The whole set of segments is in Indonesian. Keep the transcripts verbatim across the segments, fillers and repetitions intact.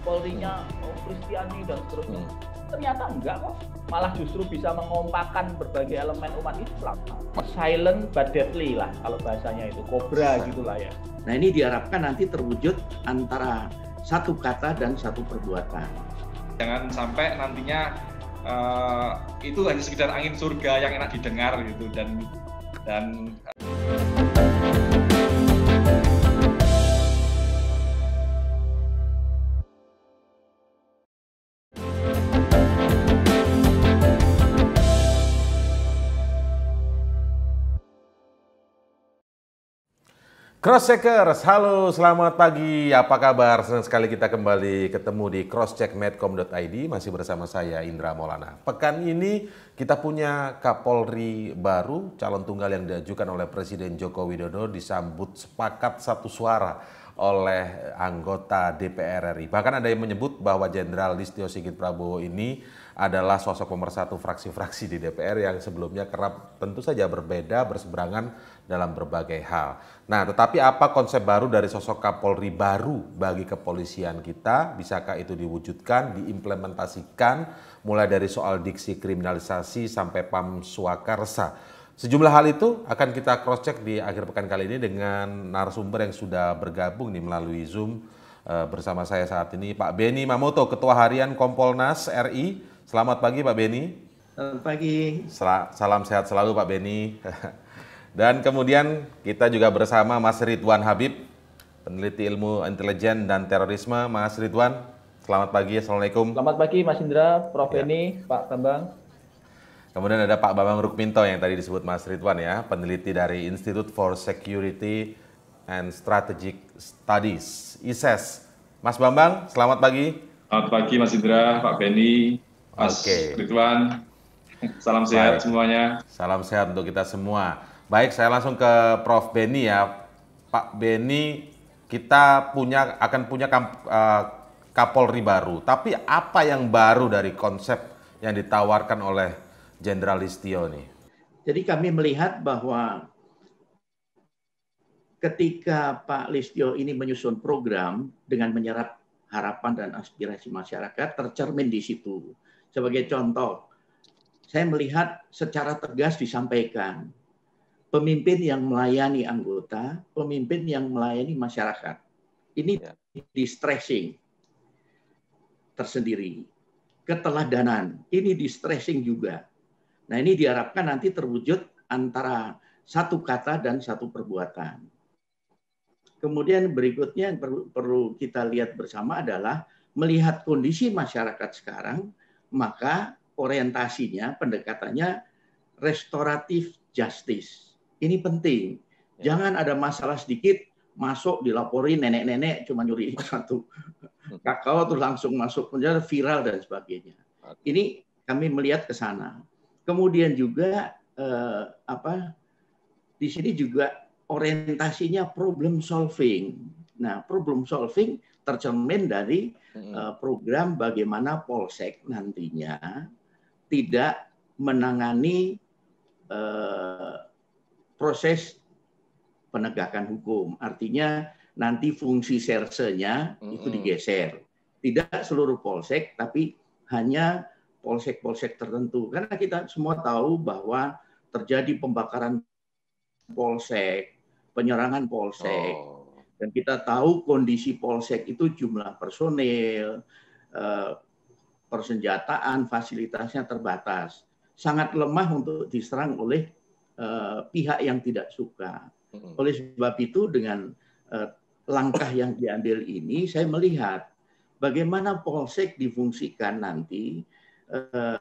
Polrinya oh, Kristiani dan seterusnya. Hmm. Ternyata enggak kok, malah justru bisa mengompakkan berbagai elemen umat Islam. Silent but deadly lah kalau bahasanya itu, kobra gitulah ya. Nah ini diharapkan nanti terwujud antara satu kata dan satu perbuatan. Jangan sampai nantinya uh, itu hanya sekedar angin surga yang enak didengar gitu dan dan. Crosscheckers, halo, selamat pagi. Apa kabar? Senang sekali kita kembali ketemu di crosscheck medcom dot i d. Masih bersama saya, Indra Maulana. Pekan ini kita punya Kapolri baru, calon tunggal yang diajukan oleh Presiden Joko Widodo disambut sepakat satu suara oleh anggota D P R R I. Bahkan ada yang menyebut bahwa Jenderal Listyo Sigit Prabowo ini adalah sosok pemersatu fraksi-fraksi di D P R yang sebelumnya kerap tentu saja berbeda, berseberangan dalam berbagai hal. Nah, tetapi apa konsep baru dari sosok Kapolri baru bagi kepolisian kita? Bisakah itu diwujudkan, diimplementasikan, mulai dari soal diksi kriminalisasi sampai Pam Swakarsa? Sejumlah hal itu akan kita cross-check di akhir pekan kali ini dengan narasumber yang sudah bergabung nih melalui Zoom. E, bersama saya saat ini Pak Benny Mamoto, Ketua Harian Kompolnas R I. Selamat pagi Pak Benny. Selamat pagi. Sel- salam sehat selalu Pak Benny. Dan kemudian kita juga bersama Mas Ridwan Habib, peneliti ilmu intelijen dan terorisme. Mas Ridwan, selamat pagi. Assalamualaikum. Selamat pagi Mas Indra, Prof ya. Benny, Pak Bambang. Kemudian ada Pak Bambang Rukminto yang tadi disebut Mas Ridwan ya, peneliti dari Institute for Security and Strategic Studies, I S E S. Mas Bambang, selamat pagi. Selamat pagi Mas Indra, Pak Benny. Mas okay. Ridwan, salam sehat Baik. semuanya. Salam sehat untuk kita semua. Baik, saya langsung ke Prof Benny ya. Pak Benny, kita punya akan punya kamp, uh, Kapolri baru. Tapi apa yang baru dari konsep yang ditawarkan oleh Jenderal Listyo nih? Jadi kami melihat bahwa ketika Pak Listyo ini menyusun program dengan menyerap harapan dan aspirasi masyarakat, tercermin di situ. Sebagai contoh, saya melihat secara tegas disampaikan, pemimpin yang melayani anggota, pemimpin yang melayani masyarakat. Ini distressing tersendiri. Keteladanan, ini distressing juga. Nah ini diharapkan nanti terwujud antara satu kata dan satu perbuatan. Kemudian berikutnya yang perlu, perlu kita lihat bersama adalah melihat kondisi masyarakat sekarang, maka orientasinya, pendekatannya restoratif justice. Ini penting. Ya. Jangan ada masalah sedikit masuk dilaporin nenek-nenek cuma nyuri satu kakao terus langsung masuk penjara, viral dan sebagainya. Ini kami melihat ke sana. Kemudian juga eh, apa di sini juga orientasinya problem solving. Nah, problem solving tercermin dari eh, program bagaimana Polsek nantinya tidak menangani Uh, proses penegakan hukum. Artinya nanti fungsi sersenya mm-hmm. itu digeser. Tidak seluruh polsek, tapi hanya polsek-polsek tertentu. Karena kita semua tahu bahwa terjadi pembakaran polsek, penyerangan polsek. Oh. Dan kita tahu kondisi polsek itu jumlah personil, uh, persenjataan, fasilitasnya terbatas. Sangat lemah untuk diserang oleh uh, pihak yang tidak suka. Oleh sebab itu dengan uh, langkah yang diambil ini, saya melihat bagaimana Polsek difungsikan nanti uh,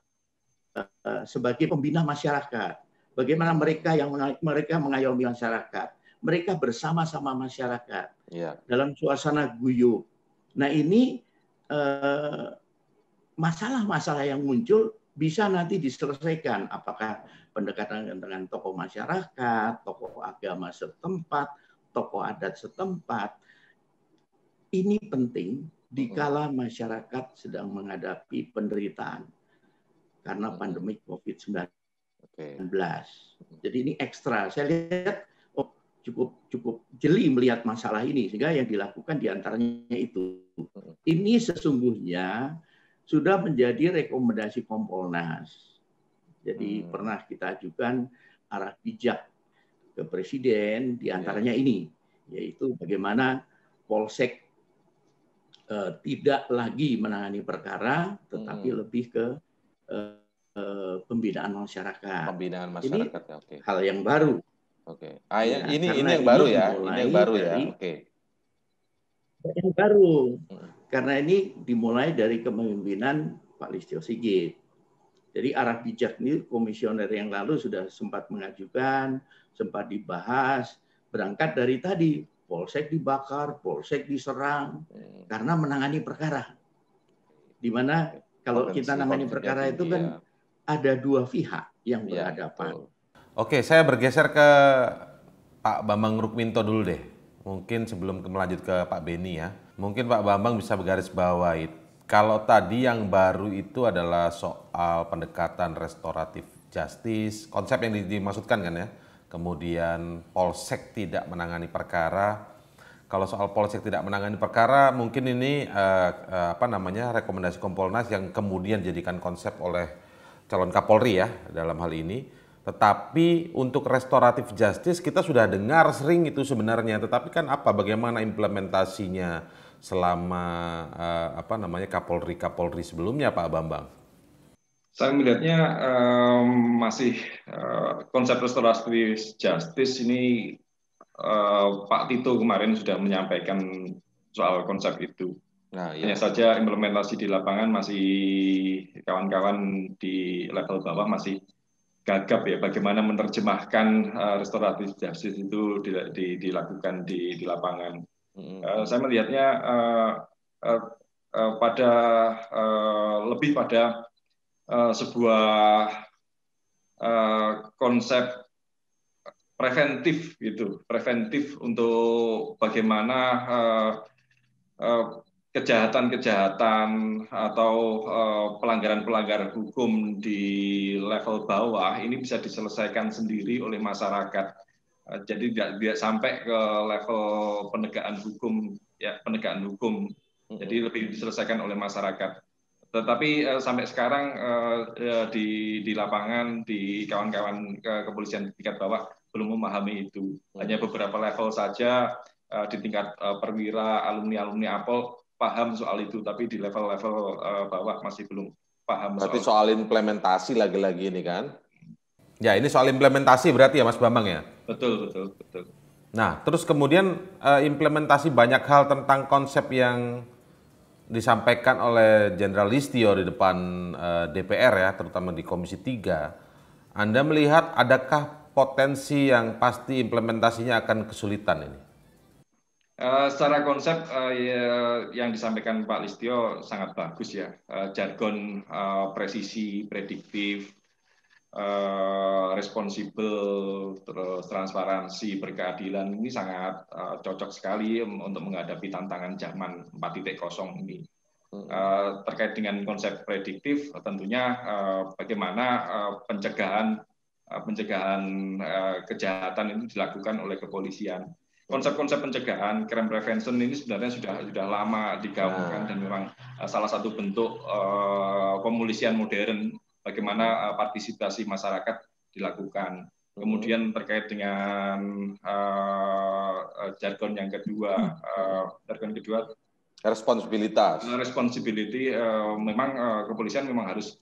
uh, sebagai pembina masyarakat. Bagaimana mereka yang mereka mengayomi masyarakat, mereka bersama-sama masyarakat yeah. dalam suasana guyup. Nah ini uh, masalah-masalah yang muncul bisa nanti diselesaikan, apakah pendekatan dengan tokoh masyarakat, tokoh agama setempat, tokoh adat setempat. Ini penting dikala masyarakat sedang menghadapi penderitaan karena pandemi covid sembilan belas. Jadi ini ekstra. Saya lihat, oh, cukup cukup jeli melihat masalah ini, sehingga yang dilakukan diantaranya itu. Ini sesungguhnya sudah menjadi rekomendasi Kompolnas. Jadi hmm. pernah kita ajukan arah bijak ke Presiden, diantaranya yeah. ini, yaitu bagaimana Polsek eh, tidak lagi menangani perkara, tetapi hmm. lebih ke eh, eh, pembinaan masyarakat. Pembinaan masyarakat, ini okay. hal yang baru. Oke, okay. ah, ya, ini, ini yang ini baru ya, ini yang baru ya. Oke. Okay. Yang baru, hmm. karena ini dimulai dari kepemimpinan Pak Listyo Sigit. Jadi arah bijak ini komisioner yang lalu sudah sempat mengajukan, sempat dibahas. Berangkat dari tadi, Polsek dibakar, Polsek diserang, hmm. karena menangani perkara. Dimana kalau kita menangani perkara itu kan ya. Ada dua pihak yang ya, berhadapan. Betul. Oke, saya bergeser ke Pak Bambang Rukminto dulu deh. Mungkin sebelum melanjut ke Pak Benny ya. Mungkin Pak Bambang bisa bergaris bawahi. Kalau tadi yang baru itu adalah soal pendekatan restoratif justice, konsep yang dimaksudkan kan ya. Kemudian Polsek tidak menangani perkara. Kalau soal Polsek tidak menangani perkara, mungkin ini eh, apa namanya rekomendasi Kompolnas yang kemudian dijadikan konsep oleh calon Kapolri ya dalam hal ini. Tetapi untuk restoratif justice kita sudah dengar sering itu sebenarnya, tetapi kan apa bagaimana implementasinya selama eh, apa namanya Kapolri-Kapolri sebelumnya Pak Bambang? Saya melihatnya eh, masih eh, konsep restoratif justice ini eh, Pak Tito kemarin sudah menyampaikan soal konsep itu. Nah, iya. Hanya saja implementasi di lapangan masih kawan-kawan di level bawah masih gagap ya, bagaimana menerjemahkan uh, restoratif justice itu di, di, dilakukan di, di lapangan. Mm. Uh, saya melihatnya uh, uh, uh, pada uh, lebih pada uh, sebuah uh, konsep preventif gitu, preventif untuk bagaimana uh, uh, kejahatan-kejahatan atau pelanggaran-pelanggaran uh, hukum di level bawah ini bisa diselesaikan sendiri oleh masyarakat. Uh, jadi tidak, tidak sampai ke level penegakan hukum, ya penegakan hukum. Jadi lebih diselesaikan oleh masyarakat. Tetapi uh, sampai sekarang uh, di, di lapangan, di kawan-kawan ke kepolisian tingkat bawah belum memahami itu. Hanya beberapa level saja uh, di tingkat uh, perwira, alumni-alumni Apol paham soal itu, tapi di level-level uh, bawah masih belum paham. Berarti soal, soal implementasi lagi-lagi ini kan? Ya, ini soal implementasi berarti ya Mas Bambang ya? Betul, betul, betul. Nah, terus kemudian uh, implementasi banyak hal tentang konsep yang disampaikan oleh Jenderal Listyo di depan uh, D P R ya, terutama di Komisi tiga. Anda melihat adakah potensi yang pasti implementasinya akan kesulitan ini? Uh, secara konsep uh, ya, yang disampaikan Pak Listyo sangat bagus ya, uh, jargon uh, presisi, prediktif, uh, responsibel, terus transparansi, berkeadilan ini sangat uh, cocok sekali untuk menghadapi tantangan zaman empat titik nol ini. Uh, terkait dengan konsep prediktif, tentunya uh, bagaimana uh, pencegahan uh, pencegahan uh, kejahatan itu dilakukan oleh kepolisian. Konsep-konsep pencegahan crime prevention ini sebenarnya sudah sudah lama digaungkan nah. dan memang salah satu bentuk uh, pemolisian modern bagaimana uh, partisipasi masyarakat dilakukan. Kemudian terkait dengan uh, jargon yang kedua, uh, jargon kedua responsibilitas. Responsibility uh, memang uh, kepolisian memang harus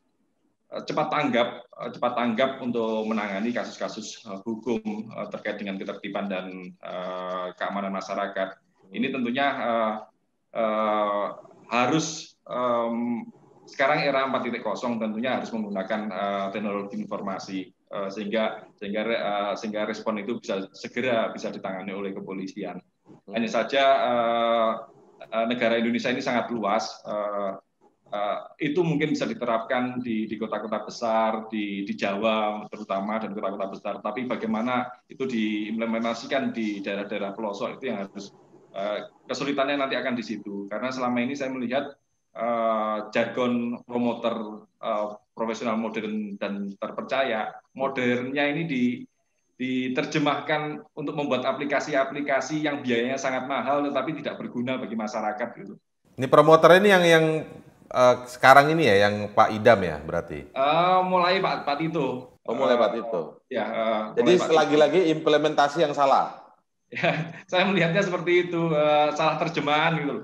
cepat tanggap, cepat tanggap untuk menangani kasus-kasus hukum terkait dengan ketertiban dan uh, keamanan masyarakat. Ini tentunya uh, uh, harus um, sekarang era empat titik nol tentunya harus menggunakan uh, teknologi informasi uh, sehingga sehingga uh, sehingga respon itu bisa segera bisa ditangani oleh kepolisian. Hanya saja uh, negara Indonesia ini sangat luas. Uh, Uh, itu mungkin bisa diterapkan di kota-kota besar, di, di Jawa terutama, dan kota-kota besar. Tapi bagaimana itu diimplementasikan di daerah-daerah pelosok, itu yang harus uh, kesulitannya nanti akan di situ. Karena selama ini saya melihat uh, jargon promoter uh, profesional modern dan terpercaya, modernnya ini di, diterjemahkan untuk membuat aplikasi-aplikasi yang biayanya sangat mahal tetapi tidak berguna bagi masyarakat gitu. Ini promoter ini yang yang uh, sekarang ini ya, yang Pak Idham ya berarti. Uh, mulai Pak Pak Tito. Oh, mulai uh, Pak Tito. Ya. Uh, Jadi lagi-lagi implementasi yang salah. Ya, saya melihatnya seperti itu, uh, salah terjemahan gitu.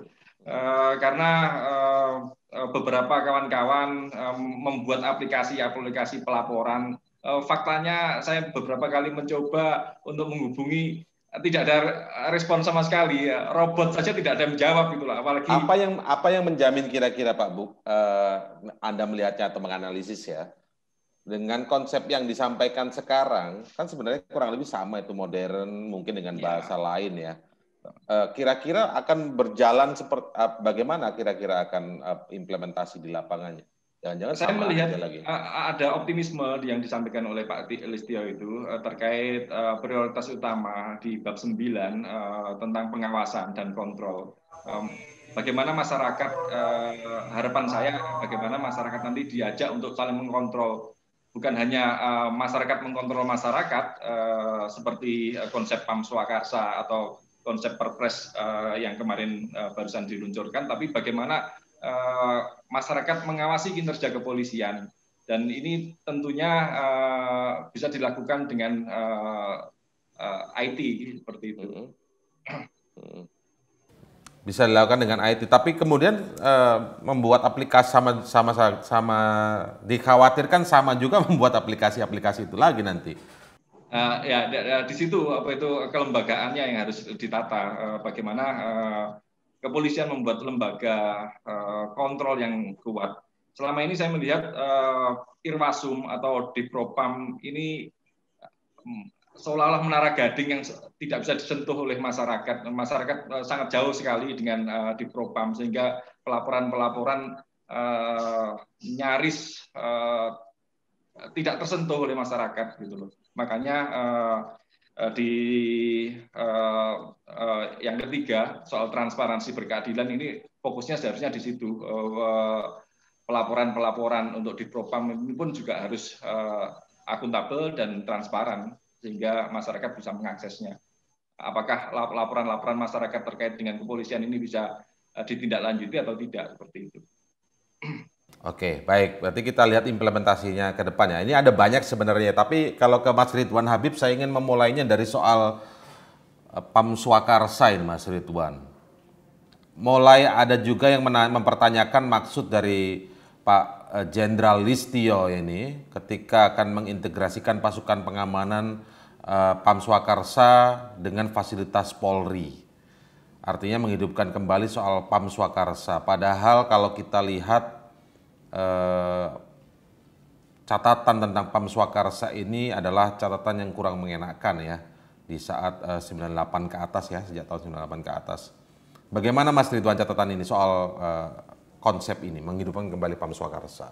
Uh, karena uh, beberapa kawan-kawan uh, membuat aplikasi-aplikasi pelaporan. Faktanya saya beberapa kali mencoba untuk menghubungi, tidak ada respon sama sekali. Robot saja tidak ada yang menjawab gitulah. Apalagi apa yang apa yang menjamin kira-kira Pak Buk, eh, Anda melihatnya atau menganalisis ya, dengan konsep yang disampaikan sekarang kan sebenarnya kurang lebih sama itu, modern mungkin dengan bahasa ya. lain ya. Kira-kira eh, akan berjalan seperti bagaimana kira-kira akan implementasi di lapangannya? Jangan-jangan saya melihat lagi. Ada optimisme yang disampaikan oleh Pak Listyo itu terkait prioritas utama di bab sembilan tentang pengawasan dan kontrol. Bagaimana masyarakat, harapan saya bagaimana masyarakat nanti diajak untuk saling mengkontrol. Bukan hanya masyarakat mengkontrol masyarakat seperti konsep Pam Swakarsa atau konsep Perpres yang kemarin barusan diluncurkan, tapi bagaimana Uh, masyarakat mengawasi kinerja kepolisian, dan ini tentunya uh, bisa dilakukan dengan uh, uh, I T seperti itu. Bisa dilakukan dengan I T, tapi kemudian uh, membuat aplikasi sama, sama sama sama dikhawatirkan sama juga membuat aplikasi-aplikasi itu lagi nanti. Uh, ya di situ apa itu kelembagaannya yang harus ditata, uh, bagaimana uh, kepolisian membuat lembaga uh, kontrol yang kuat. Selama ini saya melihat uh, Irwasum atau Kadiv Propam ini um, seolah-olah menara gading yang tidak bisa disentuh oleh masyarakat. Masyarakat uh, sangat jauh sekali dengan uh, Kadiv Propam, sehingga pelaporan-pelaporan uh, nyaris uh, tidak tersentuh oleh masyarakat gitu loh. Makanya uh, di uh, uh, yang ketiga soal transparansi berkeadilan ini fokusnya seharusnya di situ. Pelaporan-pelaporan uh, untuk di Propam ini pun juga harus uh, akuntabel dan transparan sehingga masyarakat bisa mengaksesnya. Apakah laporan-laporan masyarakat terkait dengan kepolisian ini bisa uh, ditindaklanjuti atau tidak, seperti itu. Oke, baik. Berarti kita lihat implementasinya ke depannya. Ini ada banyak sebenarnya, tapi kalau ke Mas Ridwan Habib, saya ingin memulainya dari soal Pam Swakarsa ini, Mas Ridwan. Mulai ada juga yang mempertanyakan maksud dari Pak Jenderal Listyo ini ketika akan mengintegrasikan pasukan pengamanan eh, Pam Swakarsa dengan fasilitas Polri. Artinya menghidupkan kembali soal Pam Swakarsa. Padahal kalau kita lihat Uh, catatan tentang Pam Swakarsa ini adalah catatan yang kurang mengenakan ya di saat uh, sembilan puluh delapan ke atas ya, sejak tahun sembilan puluh delapan ke atas. Bagaimana Mas Ridwan catatan ini soal uh, konsep ini menghidupkan kembali Pam Swakarsa?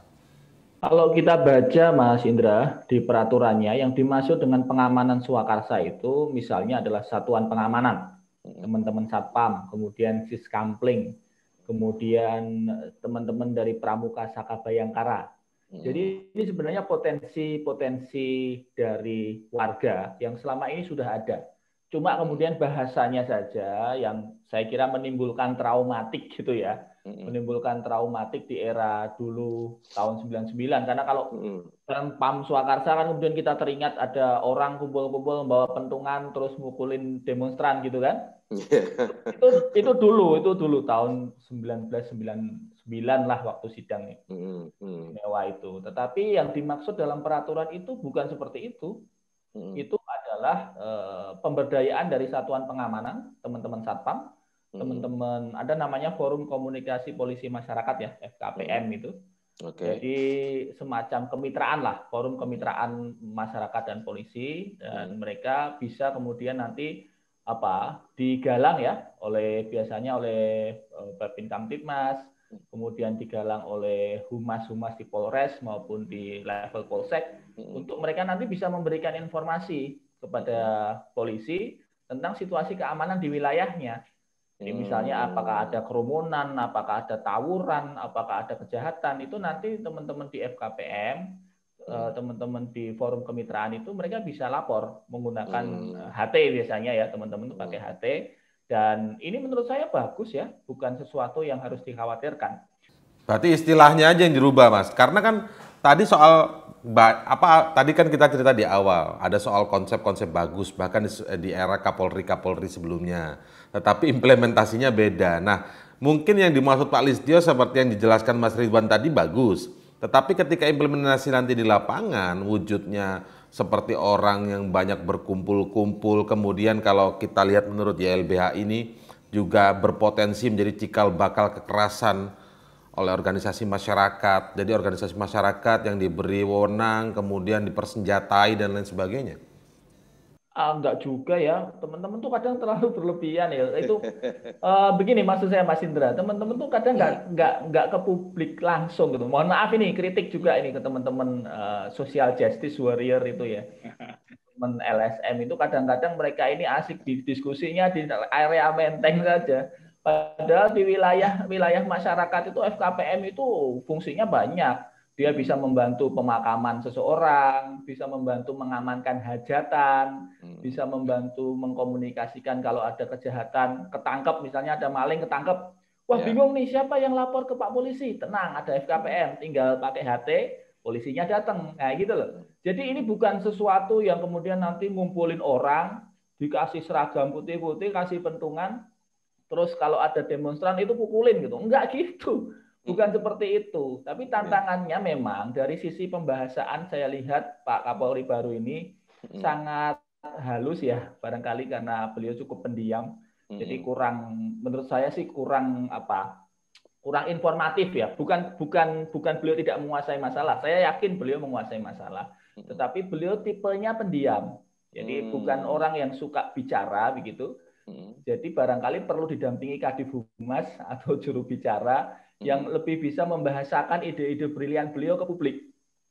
Kalau kita baca Mas Indra di peraturannya, yang dimaksud dengan pengamanan Swakarsa itu misalnya adalah satuan pengamanan, teman-teman Satpam, kemudian Siskamling, kemudian teman-teman dari Pramuka Saka Bayangkara. Jadi ini sebenarnya potensi-potensi dari warga yang selama ini sudah ada. Cuma kemudian bahasanya saja yang saya kira menimbulkan traumatik gitu ya. Menimbulkan traumatik di era dulu tahun sembilan puluh sembilan. Karena kalau Pam Swakarsa kan kemudian kita teringat ada orang kumpul-kumpul membawa pentungan terus mukulin demonstran gitu kan. itu itu dulu itu dulu tahun seribu sembilan ratus sembilan puluh sembilan lah waktu sidang istimewa itu. Tetapi yang dimaksud dalam peraturan itu bukan seperti itu. Itu adalah e, pemberdayaan dari satuan pengamanan, teman-teman Satpam, teman-teman ada namanya Forum Komunikasi Polisi Masyarakat ya, F K P M itu. Okay. Jadi semacam kemitraan lah, forum kemitraan masyarakat dan polisi, dan mereka bisa kemudian nanti apa digalang ya oleh biasanya oleh uh, Bhabinkamtibmas, kemudian digalang oleh humas-humas di Polres maupun di level Polsek hmm. untuk mereka nanti bisa memberikan informasi kepada polisi tentang situasi keamanan di wilayahnya. Jadi misalnya apakah ada kerumunan, apakah ada tawuran, apakah ada kejahatan, itu nanti teman-teman di F K P M teman-teman uh, di forum kemitraan itu mereka bisa lapor menggunakan hmm. H T biasanya ya, teman-teman itu pakai hmm. H T. Dan ini menurut saya bagus ya, bukan sesuatu yang harus dikhawatirkan. Berarti istilahnya aja yang dirubah, Mas. Karena kan tadi soal apa tadi kan kita cerita di awal, ada soal konsep-konsep bagus bahkan di era Kapolri-Kapolri sebelumnya. Tetapi implementasinya beda. Nah, mungkin yang dimaksud Pak Listyo seperti yang dijelaskan Mas Ridwan tadi bagus. Tetapi ketika implementasi nanti di lapangan, wujudnya seperti orang yang banyak berkumpul-kumpul, kemudian kalau kita lihat menurut Y L B H ini juga berpotensi menjadi cikal bakal kekerasan oleh organisasi masyarakat. Jadi organisasi masyarakat yang diberi wewenang, kemudian dipersenjatai dan lain sebagainya. Ah, enggak juga ya, teman-teman tuh kadang terlalu berlebihan ya. Itu uh, begini maksud saya Mas Indra, teman-teman tuh kadang nggak nggak nggak ke publik langsung gitu. Mohon maaf ini kritik juga ini ke teman-teman uh, social justice warrior itu ya, teman L S M itu kadang-kadang mereka ini asik di diskusinya di area Menteng saja. Padahal di wilayah wilayah masyarakat itu F K P M itu fungsinya banyak. Dia bisa membantu pemakaman seseorang, bisa membantu mengamankan hajatan, hmm. bisa membantu mengkomunikasikan kalau ada kejahatan, ketangkep misalnya ada maling ketangkep. Wah ya, bingung nih siapa yang lapor ke Pak Polisi? Tenang, ada F K P M, tinggal pakai H T, polisinya datang. Nah gitu loh. Jadi ini bukan sesuatu yang kemudian nanti ngumpulin orang, dikasih seragam putih-putih, kasih pentungan, terus kalau ada demonstran itu pukulin gitu. Enggak gitu. Bukan seperti itu, tapi tantangannya memang dari sisi pembahasan saya lihat Pak Kapolri baru ini sangat halus ya, barangkali karena beliau cukup pendiam, jadi kurang, menurut saya sih kurang apa, kurang informatif ya. Bukan bukan bukan beliau tidak menguasai masalah, saya yakin beliau menguasai masalah, tetapi beliau tipenya pendiam, jadi bukan orang yang suka bicara begitu. Jadi barangkali perlu didampingi Kadiv Humas atau juru bicara yang lebih bisa membahasakan ide-ide brilian beliau ke publik.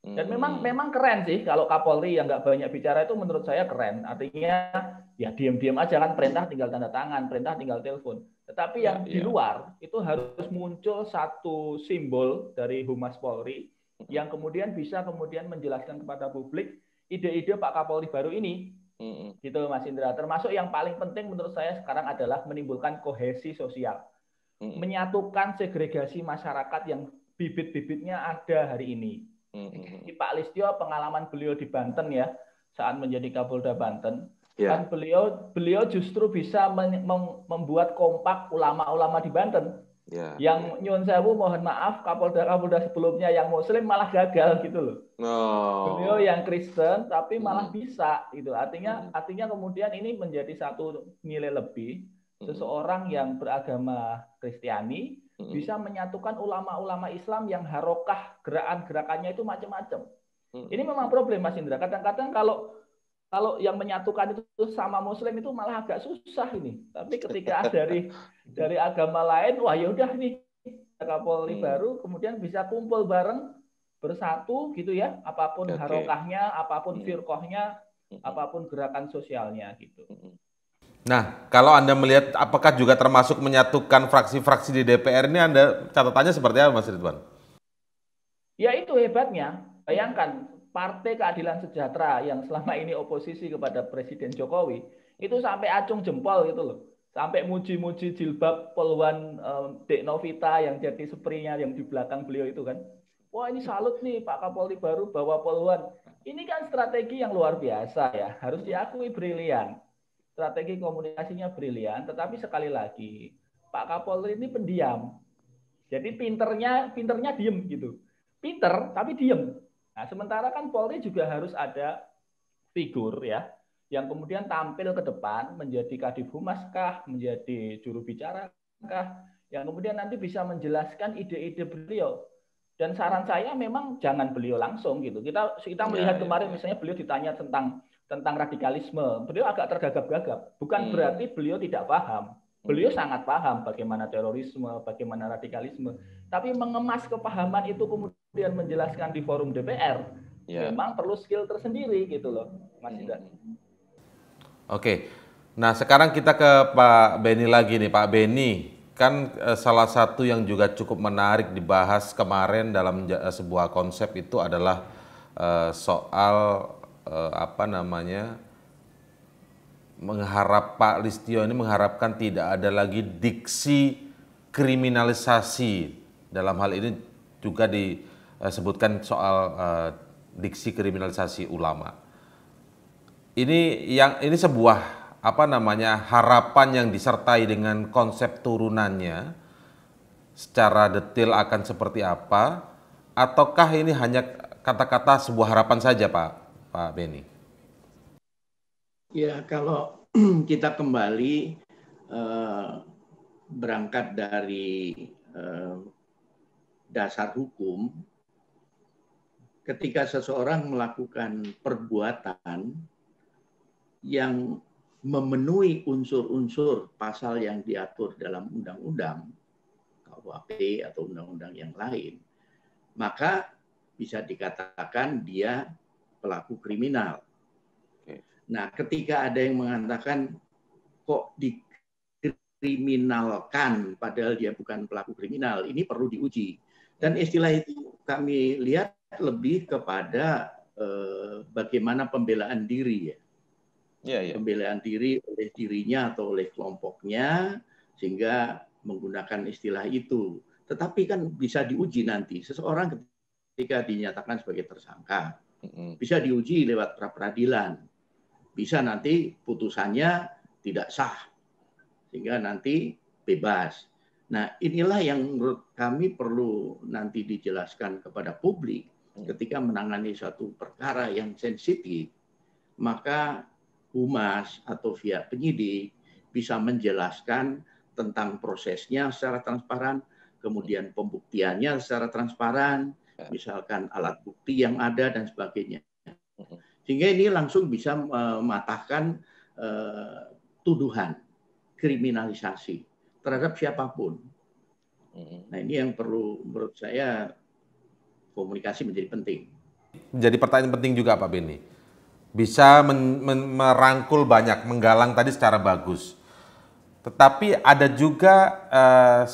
Dan memang memang keren sih kalau Kapolri yang nggak banyak bicara itu menurut saya keren. Artinya ya diam-diam aja kan, perintah tinggal tanda tangan, perintah tinggal telepon. Tetapi yang ya, di luar ya, itu harus muncul satu simbol dari Humas Polri yang kemudian bisa kemudian menjelaskan kepada publik ide-ide Pak Kapolri baru ini. Hmm. Gitu Mas Indra. Termasuk yang paling penting menurut saya sekarang adalah menimbulkan kohesi sosial. Menyatukan segregasi masyarakat yang bibit-bibitnya ada hari ini. Di Pak Listyo pengalaman beliau di Banten ya, saat menjadi Kapolda Banten, yeah. kan beliau beliau justru bisa membuat kompak ulama-ulama di Banten. Yeah. Yang nyun sewu mohon maaf Kapolda-Kapolda sebelumnya yang Muslim malah gagal gitu loh. No. Beliau yang Kristen tapi malah mm. bisa gitu. Artinya mm. artinya kemudian ini menjadi satu nilai lebih. Seseorang yang beragama Kristiani mm-hmm. bisa menyatukan ulama-ulama Islam yang harokah gerakan-gerakannya itu macam-macam. Mm-hmm. Ini memang problem Mas Indra. Kadang-kadang kalau kalau yang menyatukan itu sama Muslim itu malah agak susah ini. Tapi ketika dari dari agama lain, wah ya udah nih Kapolri mm-hmm. baru kemudian bisa kumpul bareng bersatu gitu ya. Apapun okay. harokahnya, apapun firqohnya, mm-hmm. apapun gerakan sosialnya gitu. Mm-hmm. Nah, kalau Anda melihat apakah juga termasuk menyatukan fraksi-fraksi di D P R ini, Anda catatannya seperti apa, Mas Ridwan? Ya itu hebatnya. Bayangkan, Partai Keadilan Sejahtera yang selama ini oposisi kepada Presiden Jokowi, itu sampai acung jempol gitu loh. Sampai muji-muji jilbab poluan um, Dek Novita yang jadi seprinya yang di belakang beliau itu kan. Wah ini salut nih Pak Kapolri baru bawa poluan. Ini kan strategi yang luar biasa ya. Harus diakui brilian. Strategi komunikasinya brilian, tetapi sekali lagi Pak Kapolri ini pendiam. Jadi pinternya pinternya diem gitu. Pinter tapi diem. Nah, sementara kan Polri juga harus ada figur ya yang kemudian tampil ke depan menjadi Kadiv Humas kah, menjadi juru bicara kah, yang kemudian nanti bisa menjelaskan ide-ide beliau. Dan saran saya memang jangan beliau langsung gitu. Kita kita melihat ya, kemarin ya, misalnya beliau ditanya tentang tentang radikalisme, beliau agak tergagap-gagap. Bukan hmm. berarti beliau tidak paham. Beliau hmm. sangat paham bagaimana terorisme, bagaimana radikalisme. Tapi mengemas kepahaman itu kemudian menjelaskan di forum D P R, yeah. memang perlu skill tersendiri gitu loh, Mas Indra. Hmm. Oke, nah sekarang kita ke Pak Benny lagi nih. Pak Benny, kan eh, salah satu yang juga cukup menarik dibahas kemarin dalam eh, sebuah konsep itu adalah uh, soal uh, apa namanya mengharap Pak Listyo ini mengharapkan tidak ada lagi diksi kriminalisasi. Dalam hal ini juga disebutkan soal uh, diksi kriminalisasi ulama. Ini yang ini sebuah apa namanya harapan yang disertai dengan konsep turunannya secara detail akan seperti apa, ataukah ini hanya kata-kata sebuah harapan saja, Pak Pak Benny? Ya, kalau kita kembali eh, berangkat dari eh, dasar hukum, ketika seseorang melakukan perbuatan yang memenuhi unsur-unsur pasal yang diatur dalam undang-undang K U H P atau undang-undang yang lain, maka bisa dikatakan dia pelaku kriminal. Oke. Nah, ketika ada yang mengatakan kok dikriminalkan padahal dia bukan pelaku kriminal, ini perlu diuji. Dan istilah itu kami lihat lebih kepada eh, bagaimana pembelaan diri, ya. Ya, ya. Pembelaan diri oleh dirinya atau oleh kelompoknya sehingga menggunakan istilah itu. Tetapi kan bisa diuji nanti. Seseorang ketika dinyatakan sebagai tersangka bisa diuji lewat pra peradilan. Bisa nanti putusannya tidak sah sehingga nanti bebas. Nah, inilah yang menurut kami perlu nanti dijelaskan kepada publik ketika menangani suatu perkara yang sensitif, maka Humas atau via penyidik bisa menjelaskan tentang prosesnya secara transparan, kemudian pembuktiannya secara transparan, misalkan alat bukti yang ada dan sebagainya. Sehingga ini langsung bisa mematahkan eh, tuduhan kriminalisasi terhadap siapapun. Nah, ini yang perlu menurut saya komunikasi menjadi penting. Jadi pertanyaan penting juga, Pak Benny. Bisa men, men, merangkul banyak, menggalang tadi secara bagus. Tetapi ada juga eh,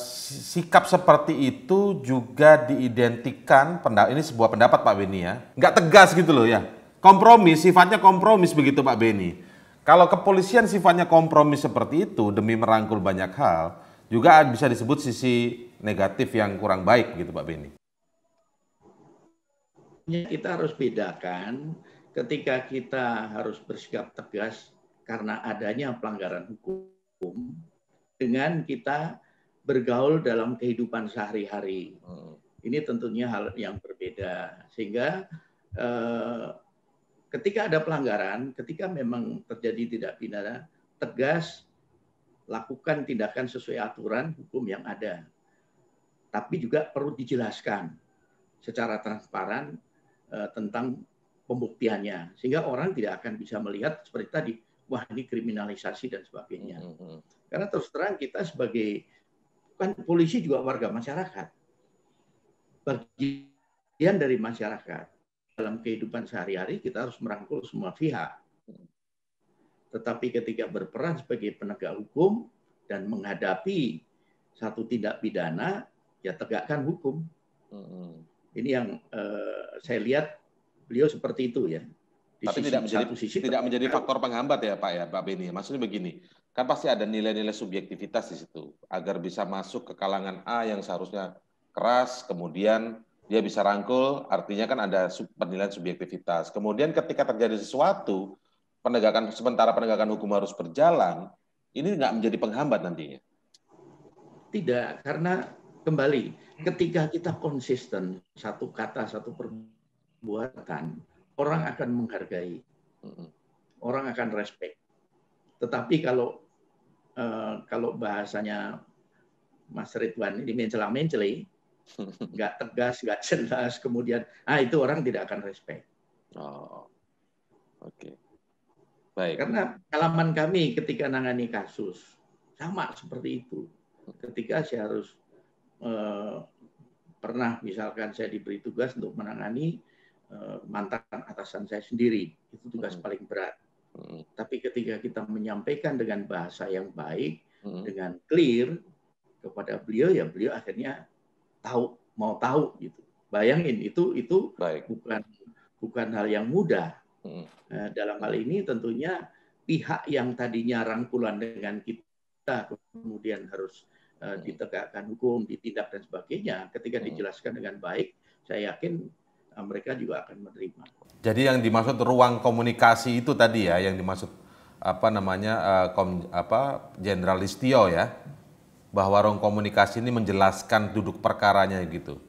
sikap seperti itu juga diidentikan, ini sebuah pendapat Pak Benny ya, nggak tegas gitu loh ya. Kompromis, sifatnya kompromis begitu Pak Benny. Kalau kepolisian sifatnya kompromis seperti itu demi merangkul banyak hal, juga bisa disebut sisi negatif yang kurang baik gitu Pak Benny. Kita harus bedakan. Ketika kita harus bersikap tegas karena adanya pelanggaran hukum dengan kita bergaul dalam kehidupan sehari-hari. Ini tentunya hal yang berbeda. Sehingga eh, ketika ada pelanggaran, ketika memang terjadi tidak pidana, tegas lakukan tindakan sesuai aturan hukum yang ada. Tapi juga perlu dijelaskan secara transparan eh, tentang pembuktiannya, sehingga orang tidak akan bisa melihat seperti tadi, wah ini kriminalisasi dan sebagainya. Karena terus terang kita sebagai, kan polisi juga warga masyarakat, bagian dari masyarakat. Dalam kehidupan sehari-hari kita harus merangkul semua pihak. Tetapi ketika berperan sebagai penegak hukum dan menghadapi satu tindak pidana, ya tegakkan hukum. Ini yang eh, saya lihat beliau seperti itu ya. Di Tapi sisi, tidak menjadi sisi tidak menjadi faktor penghambat ya Pak ya, Pak Benny. Maksudnya begini, kan pasti ada nilai-nilai subjektivitas di situ agar bisa masuk ke kalangan A yang seharusnya keras, kemudian dia bisa rangkul, artinya kan ada sub, penilaian subjektivitas. Kemudian ketika terjadi sesuatu, penegakan sementara penegakan hukum harus berjalan, ini nggak menjadi penghambat nantinya. Tidak, karena kembali ketika kita konsisten satu kata satu perbuatan buatan, orang akan menghargai, orang akan respect. Tetapi kalau eh, kalau bahasanya Mas Ridwan ini mencela-menceli, nggak tegas, nggak jelas, kemudian ah itu orang tidak akan respect. Oh, oke, okay. Baik. Karena pengalaman kami ketika menangani kasus sama seperti itu. Ketika saya harus eh, pernah misalkan saya diberi tugas untuk menangani mantan atasan saya sendiri, itu tugas paling berat. Hmm. Tapi ketika kita menyampaikan dengan bahasa yang baik, hmm. dengan clear kepada beliau, ya beliau akhirnya tahu, mau tahu gitu. Bayangin itu itu baik. Bukan bukan hal yang mudah. Nah, dalam hal ini tentunya pihak yang tadinya rangkulan dengan kita kemudian harus uh, ditegakkan hukum, ditindak dan sebagainya. Ketika dijelaskan dengan baik, saya yakin uh, mereka juga akan menerima. Jadi yang dimaksud ruang komunikasi itu tadi ya, yang dimaksud apa namanya uh, kom, apa Jenderal Listyo ya, bahwa ruang komunikasi ini menjelaskan duduk perkaranya gitu.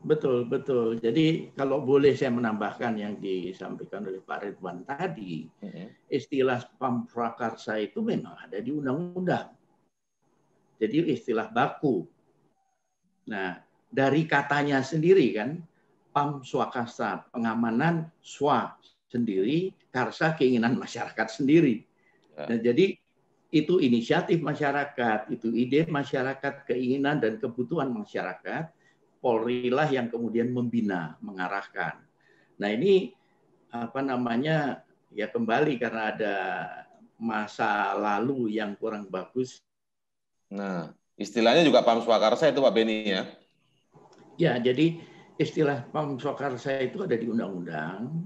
Betul, betul. Jadi kalau boleh saya menambahkan yang disampaikan oleh Pak Ridwan tadi, istilah pamprakarsa itu memang ada di undang-undang. Jadi istilah baku. Nah, dari katanya sendiri kan, pam swakarsa, pengamanan swa sendiri, karsa keinginan masyarakat sendiri. Nah, jadi itu inisiatif masyarakat, itu ide masyarakat, keinginan dan kebutuhan masyarakat, Polri lah yang kemudian membina, mengarahkan. Nah ini apa namanya ya kembali karena ada masa lalu yang kurang bagus. Nah istilahnya juga pam swakarsa itu Pak Benny ya? Ya jadi istilah pam swakarsa itu ada di undang-undang.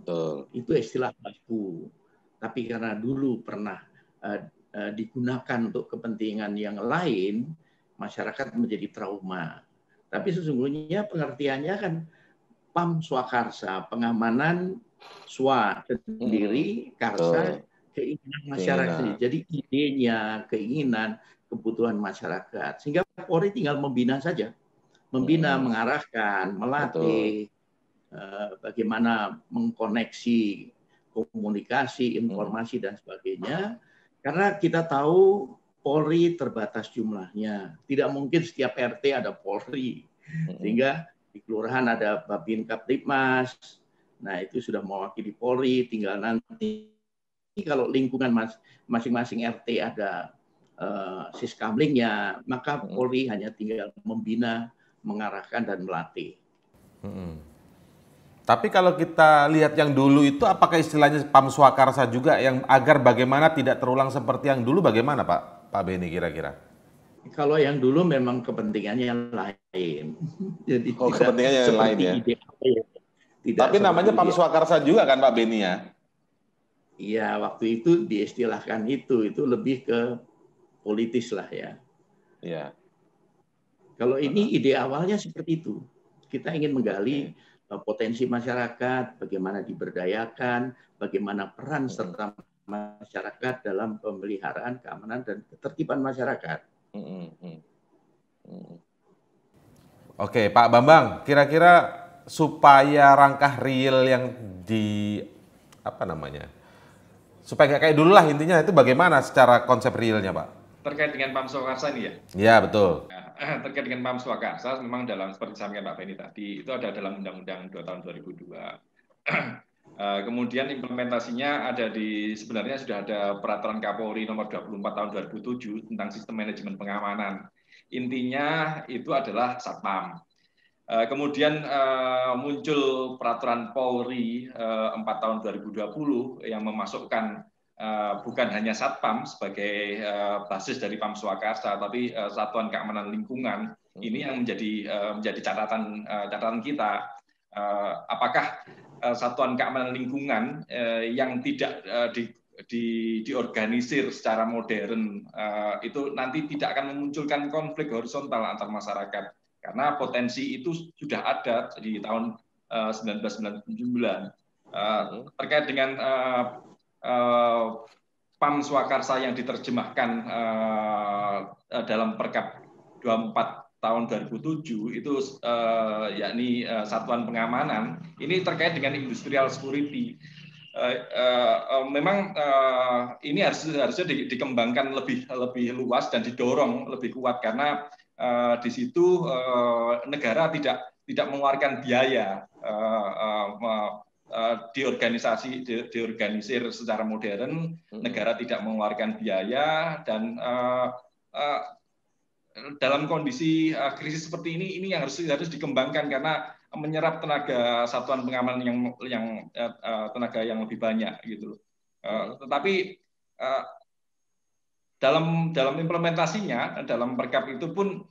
Itu istilah baku. Tapi karena dulu pernah uh, uh, digunakan untuk kepentingan yang lain, masyarakat menjadi trauma. Tapi sesungguhnya pengertiannya kan pam swakarsa, pengamanan swa sendiri, karsa keinginan masyarakat. Jadi idenya, keinginan, kebutuhan masyarakat. Sehingga Polri tinggal membina saja. Membina, hmm. mengarahkan, melatih, uh, bagaimana mengkoneksi komunikasi, informasi, hmm. dan sebagainya. Karena kita tahu Polri terbatas jumlahnya. Tidak mungkin setiap R T ada Polri. Sehingga di kelurahan ada Bhabinkamtibmas. Nah, itu sudah mewakili Polri. Tinggal nanti kalau lingkungan masing-masing R T ada uh, Siskamlingnya, maka Polri hanya tinggal membina, mengarahkan, dan melatih. Hmm. Tapi kalau kita lihat yang dulu itu, apakah istilahnya pam swakarsa juga yang agar bagaimana tidak terulang seperti yang dulu bagaimana, Pak? Pak Benny kira-kira? Kalau yang dulu memang kepentingannya yang lain. Jadi oh, kepentingannya yang lain ya? Tidak. Tapi namanya pam swakarsa juga kan Pak Benny ya? Iya, waktu itu diistilahkan itu. Itu lebih ke politis lah ya. Iya. Kalau ini ide awalnya seperti itu. Kita ingin menggali ya. potensi masyarakat, bagaimana diberdayakan, bagaimana peran serta masyarakat dalam pemeliharaan keamanan dan ketertiban masyarakat. Mm, mm, mm. Oke, Pak Bambang, kira-kira supaya rangkah real yang di apa namanya, supaya nggak kayak dulu lah intinya itu bagaimana secara konsep realnya, Pak? Terkait dengan pam swakarsa ini ya? Iya betul. Nah, terkait dengan pam swakarsa memang dalam seperti disampaikan Pak Benny tadi itu ada dalam Undang-Undang dua tahun dua ribu dua. Uh, kemudian implementasinya ada di, sebenarnya sudah ada peraturan Kapolri nomor dua puluh empat tahun dua ribu tujuh tentang sistem manajemen pengamanan. Intinya itu adalah satpam. Uh, kemudian uh, muncul peraturan Polri uh, empat tahun dua ribu dua puluh yang memasukkan uh, bukan hanya satpam sebagai uh, basis dari pam swakarsa, tapi uh, satuan keamanan lingkungan. Ini yang menjadi uh, menjadi catatan uh, catatan kita. Uh, apakah uh, satuan keamanan lingkungan uh, yang tidak uh, di, di, diorganisir secara modern uh, itu nanti tidak akan memunculkan konflik horizontal antar masyarakat karena potensi itu sudah ada di tahun uh, seribu sembilan ratus sembilan puluh sembilan uh, terkait dengan uh, uh, pam swakarsa yang diterjemahkan uh, dalam Perkap dua puluh empat tahun dua ribu tujuh itu uh, yakni uh, satuan pengamanan ini terkait dengan industrial security. Uh, uh, uh, memang uh, ini harus harusnya di, dikembangkan lebih lebih luas dan didorong lebih kuat karena uh, di situ uh, negara tidak tidak mengeluarkan biaya uh, uh, uh, diorganisasi di, diorganisir secara modern, negara tidak mengeluarkan biaya dan uh, uh, dalam kondisi uh, krisis seperti ini, ini yang harus harus dikembangkan karena menyerap tenaga satuan pengamanan yang yang uh, tenaga yang lebih banyak gitu. Uh, tetapi uh, dalam dalam implementasinya dalam Perkap itu pun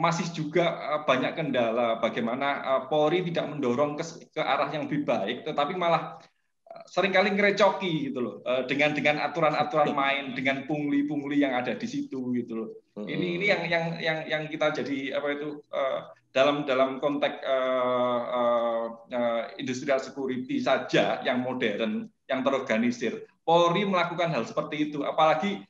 masih juga banyak kendala, bagaimana Polri tidak mendorong ke, ke arah yang lebih baik, tetapi malah seringkali ngerecoki gitu loh, dengan dengan aturan-aturan main, dengan pungli-pungli yang ada di situ gitu loh. Ini ini yang yang yang yang kita jadi apa itu dalam dalam konteks uh, uh, industrial security saja yang modern, yang terorganisir. Polri melakukan hal seperti itu, apalagi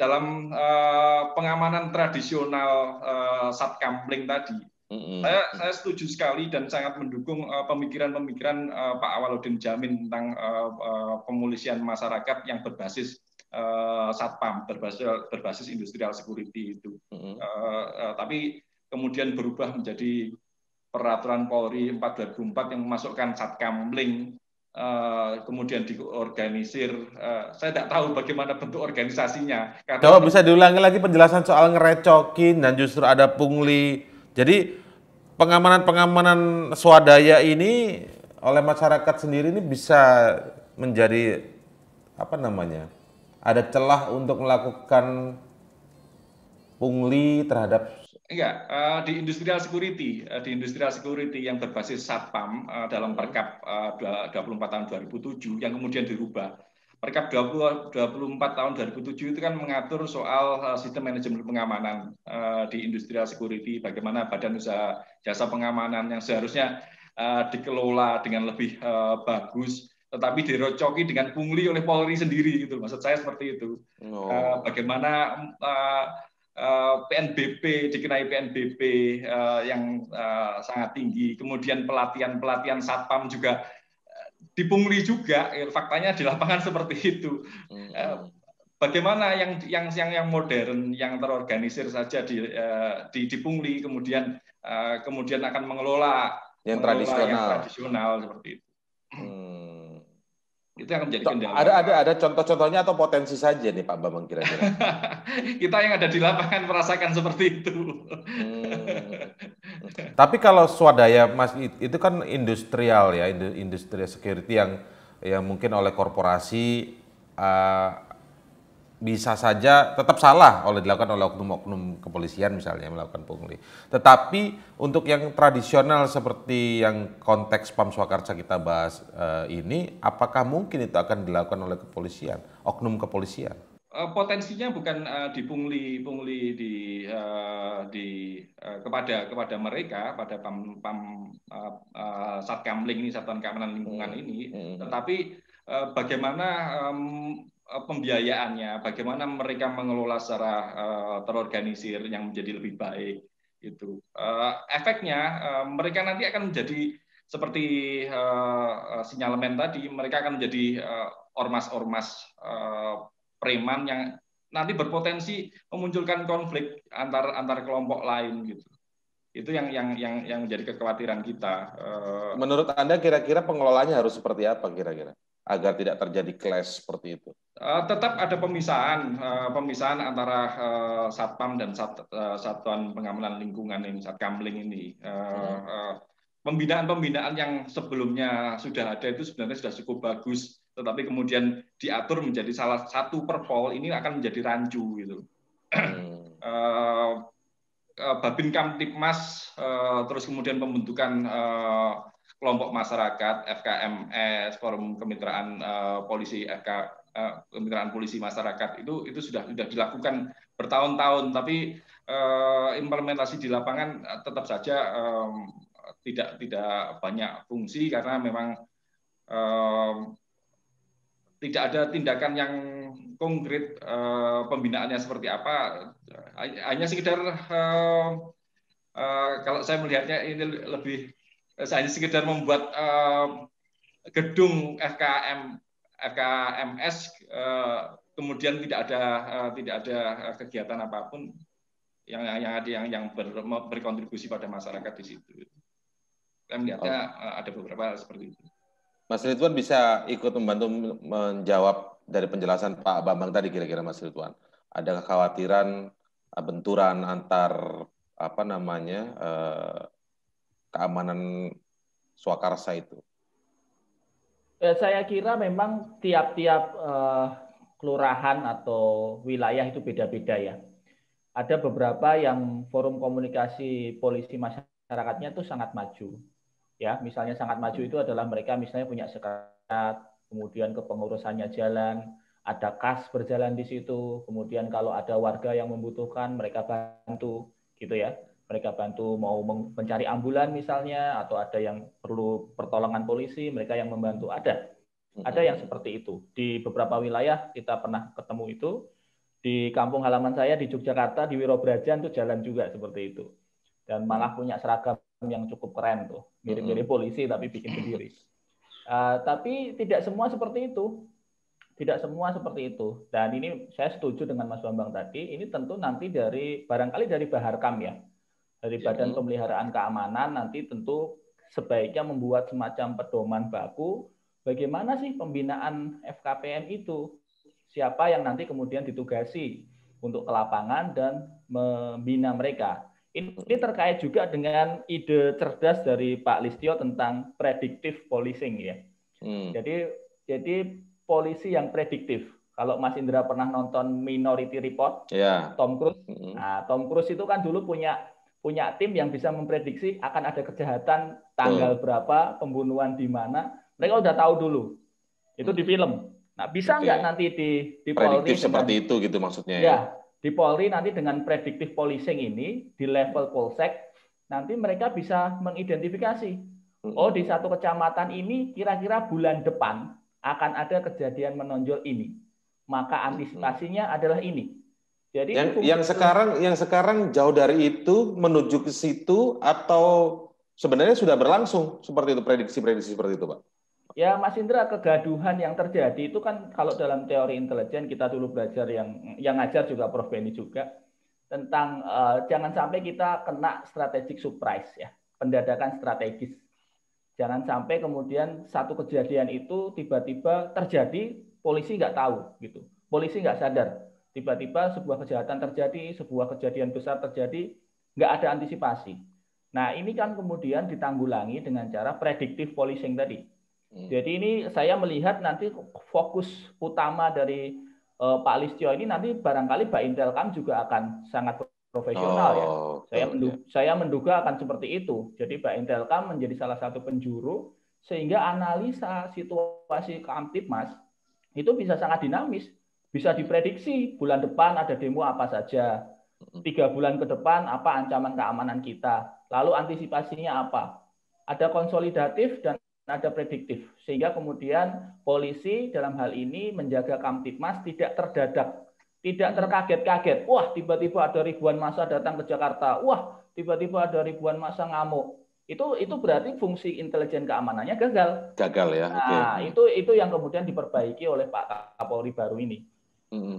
dalam uh, pengamanan tradisional uh, Satkamling tadi. Mm-hmm. Saya, saya setuju sekali dan sangat mendukung pemikiran-pemikiran uh, uh, Pak Awaludin Djamin tentang uh, uh, pemolisian masyarakat yang berbasis uh, Satpam, berbasis, berbasis industrial security itu. Mm-hmm. uh, uh, tapi kemudian berubah menjadi peraturan Polri empat dua ribu empat yang memasukkan Satkamling, Uh, kemudian diorganisir. Uh, saya tidak tahu bagaimana bentuk organisasinya. Coba bisa diulangi lagi penjelasan soal ngerecokin dan justru ada pungli. Jadi pengamanan-pengamanan swadaya ini oleh masyarakat sendiri ini bisa menjadi apa namanya? Ada celah untuk melakukan pungli terhadap. Iya, uh, di industrial security, uh, di industrial security yang berbasis Satpam uh, dalam Perkap uh, dua puluh empat tahun dua ribu tujuh yang kemudian dirubah. Perkap dua puluh, dua puluh empat tahun dua ribu tujuh itu kan mengatur soal uh, sistem manajemen pengamanan uh, di industrial security, bagaimana badan usaha jasa pengamanan yang seharusnya uh, dikelola dengan lebih uh, bagus, tetapi dirocoki dengan pungli oleh Polri sendiri gitu. Maksud saya seperti itu. No. Uh, bagaimana uh, P N B P, dikenai P N B P uh, yang uh, sangat tinggi, kemudian pelatihan-pelatihan Satpam juga uh, dipungli juga, faktanya di lapangan seperti itu. Uh, bagaimana yang yang yang modern, yang terorganisir saja di, uh, di dipungli, kemudian uh, kemudian akan mengelola yang, mengelola tradisional. yang tradisional seperti itu. Hmm. Itu yang menjadi kendala. Ada ada ada contoh-contohnya atau potensi saja nih Pak Bambang kira-kira? Kita yang ada di lapangan merasakan seperti itu. hmm. Tapi kalau swadaya Mas itu kan industrial ya, industrial security yang yang mungkin oleh korporasi uh, bisa saja tetap salah oleh dilakukan oleh oknum-oknum kepolisian misalnya melakukan pungli. Tetapi untuk yang tradisional seperti yang konteks Pam Swakarsa kita bahas eh, ini, apakah mungkin itu akan dilakukan oleh kepolisian, oknum kepolisian? Potensinya bukan uh, dipungli-pungli di uh, di uh, kepada kepada mereka, pada pam pam uh, uh, Satkamling ini, Satuan Keamanan Lingkungan hmm. ini, hmm. tetapi uh, bagaimana um, pembiayaannya, bagaimana mereka mengelola secara uh, terorganisir yang menjadi lebih baik itu. Uh, efeknya uh, mereka nanti akan menjadi seperti uh, sinyalemen tadi, mereka akan menjadi ormas-ormas uh, uh, preman yang nanti berpotensi memunculkan konflik antar antar kelompok lain gitu. Itu yang yang yang yang menjadi kekhawatiran kita. Uh, Menurut Anda kira-kira pengelolanya harus seperti apa kira-kira? Agar tidak terjadi clash seperti itu. Uh, tetap ada pemisahan, uh, pemisahan antara uh, Satpam dan sat, uh, Satuan Pengamanan Lingkungan ini, Satkamling ini. Pembinaan-pembinaan uh, uh, yang sebelumnya sudah ada itu sebenarnya sudah cukup bagus, tetapi kemudian diatur menjadi salah satu perpol ini akan menjadi rancu gitu. Hmm. uh, uh, Bhabinkamtibmas, uh, terus kemudian pembentukan uh, kelompok masyarakat F K M S, Forum Kemitraan uh, Polisi F K uh, Kemitraan Polisi Masyarakat itu itu sudah sudah dilakukan bertahun-tahun, tapi uh, implementasi di lapangan uh, tetap saja um, tidak tidak banyak fungsi karena memang um, tidak ada tindakan yang konkret, uh, pembinaannya seperti apa, hanya sekedar uh, uh, kalau saya melihatnya ini lebih saya sekedar membuat uh, gedung F K M F K M S, uh, kemudian tidak ada uh, tidak ada kegiatan apapun yang yang ada yang yang ber, berkontribusi pada masyarakat di situ. Saya melihatnya oh. ada beberapa hal seperti itu. Mas Ridwan bisa ikut membantu menjawab dari penjelasan Pak Bambang tadi kira-kira Mas Ridwan. Ada kekhawatiran benturan antar apa namanya? Uh, keamanan Swakarsa itu? Ya, saya kira memang tiap-tiap uh, kelurahan atau wilayah itu beda-beda ya. ada beberapa yang forum komunikasi polisi masyarakatnya itu sangat maju. Ya, misalnya sangat maju itu adalah mereka misalnya punya sekretariat, kemudian kepengurusannya jalan, ada kas berjalan di situ, kemudian kalau ada warga yang membutuhkan mereka bantu, gitu ya. Mereka bantu mau mencari ambulan misalnya, atau ada yang perlu pertolongan polisi, mereka yang membantu. Ada. Ada yang seperti itu. Di beberapa wilayah kita pernah ketemu itu. Di kampung halaman saya di Yogyakarta, di Wirobrajan itu jalan juga seperti itu. Dan malah punya seragam yang cukup keren tuh. Mirip-mirip polisi tapi bikin sendiri. Uh, tapi tidak semua seperti itu. Tidak semua seperti itu. Dan ini saya setuju dengan Mas Bambang tadi, ini tentu nanti dari, barangkali dari Baharkam ya. Dari Badan Pemeliharaan Keamanan nanti tentu sebaiknya membuat semacam pedoman baku bagaimana sih pembinaan F K P M itu. Siapa yang nanti kemudian ditugasi untuk ke lapangan dan membina mereka. Ini terkait juga dengan ide cerdas dari Pak Listyo tentang predictive policing ya. Hmm. Jadi jadi polisi yang prediktif. Kalau Mas Indra pernah nonton Minority Report, yeah. Tom Cruise. Hmm. Nah, Tom Cruise itu kan dulu punya punya tim yang bisa memprediksi akan ada kejahatan tanggal hmm. berapa, pembunuhan di mana. Mereka udah tahu dulu. Itu di film. Nah, bisa nggak nanti di di Polri dengan, seperti itu gitu maksudnya ya? Ya, di Polri nanti dengan predictive policing ini di level Polsek nanti mereka bisa mengidentifikasi. Oh, di satu kecamatan ini kira-kira bulan depan akan ada kejadian menonjol ini. Maka antisipasinya adalah ini. Jadi yang, yang sekarang yang sekarang jauh dari itu menuju ke situ atau sebenarnya sudah berlangsung seperti itu prediksi-prediksi seperti itu, Pak? Ya, Mas Indra, kegaduhan yang terjadi itu kan kalau dalam teori intelijen kita dulu belajar yang yang ngajar juga Prof Benny juga tentang eh, jangan sampai kita kena strategic surprise ya, pendadakan strategis. Jangan sampai kemudian satu kejadian itu tiba-tiba terjadi, polisi nggak tahu gitu. Polisi nggak sadar. Tiba-tiba sebuah kejahatan terjadi, sebuah kejadian besar terjadi, nggak ada antisipasi. Nah, ini kan kemudian ditanggulangi dengan cara predictive policing tadi. Hmm. Jadi ini saya melihat nanti fokus utama dari uh, Pak Listyo ini nanti barangkali Pak Intelkam juga akan sangat profesional oh, ya. Saya, okay. menduga, saya menduga akan seperti itu. Jadi Pak Intelkam menjadi salah satu penjuru sehingga analisa situasi Kamtibmas itu bisa sangat dinamis. Bisa diprediksi bulan depan ada demo apa saja, tiga bulan ke depan apa ancaman keamanan kita, lalu antisipasinya apa. Ada konsolidatif dan ada prediktif, sehingga kemudian polisi dalam hal ini menjaga Kamtibmas tidak terdadak, tidak terkaget-kaget, wah tiba-tiba ada ribuan massa datang ke Jakarta, wah tiba-tiba ada ribuan massa ngamuk. Itu itu berarti fungsi intelijen keamanannya gagal. Gagal ya. Nah, okay. itu itu yang kemudian diperbaiki oleh Pak Kapolri baru ini. Mm-hmm.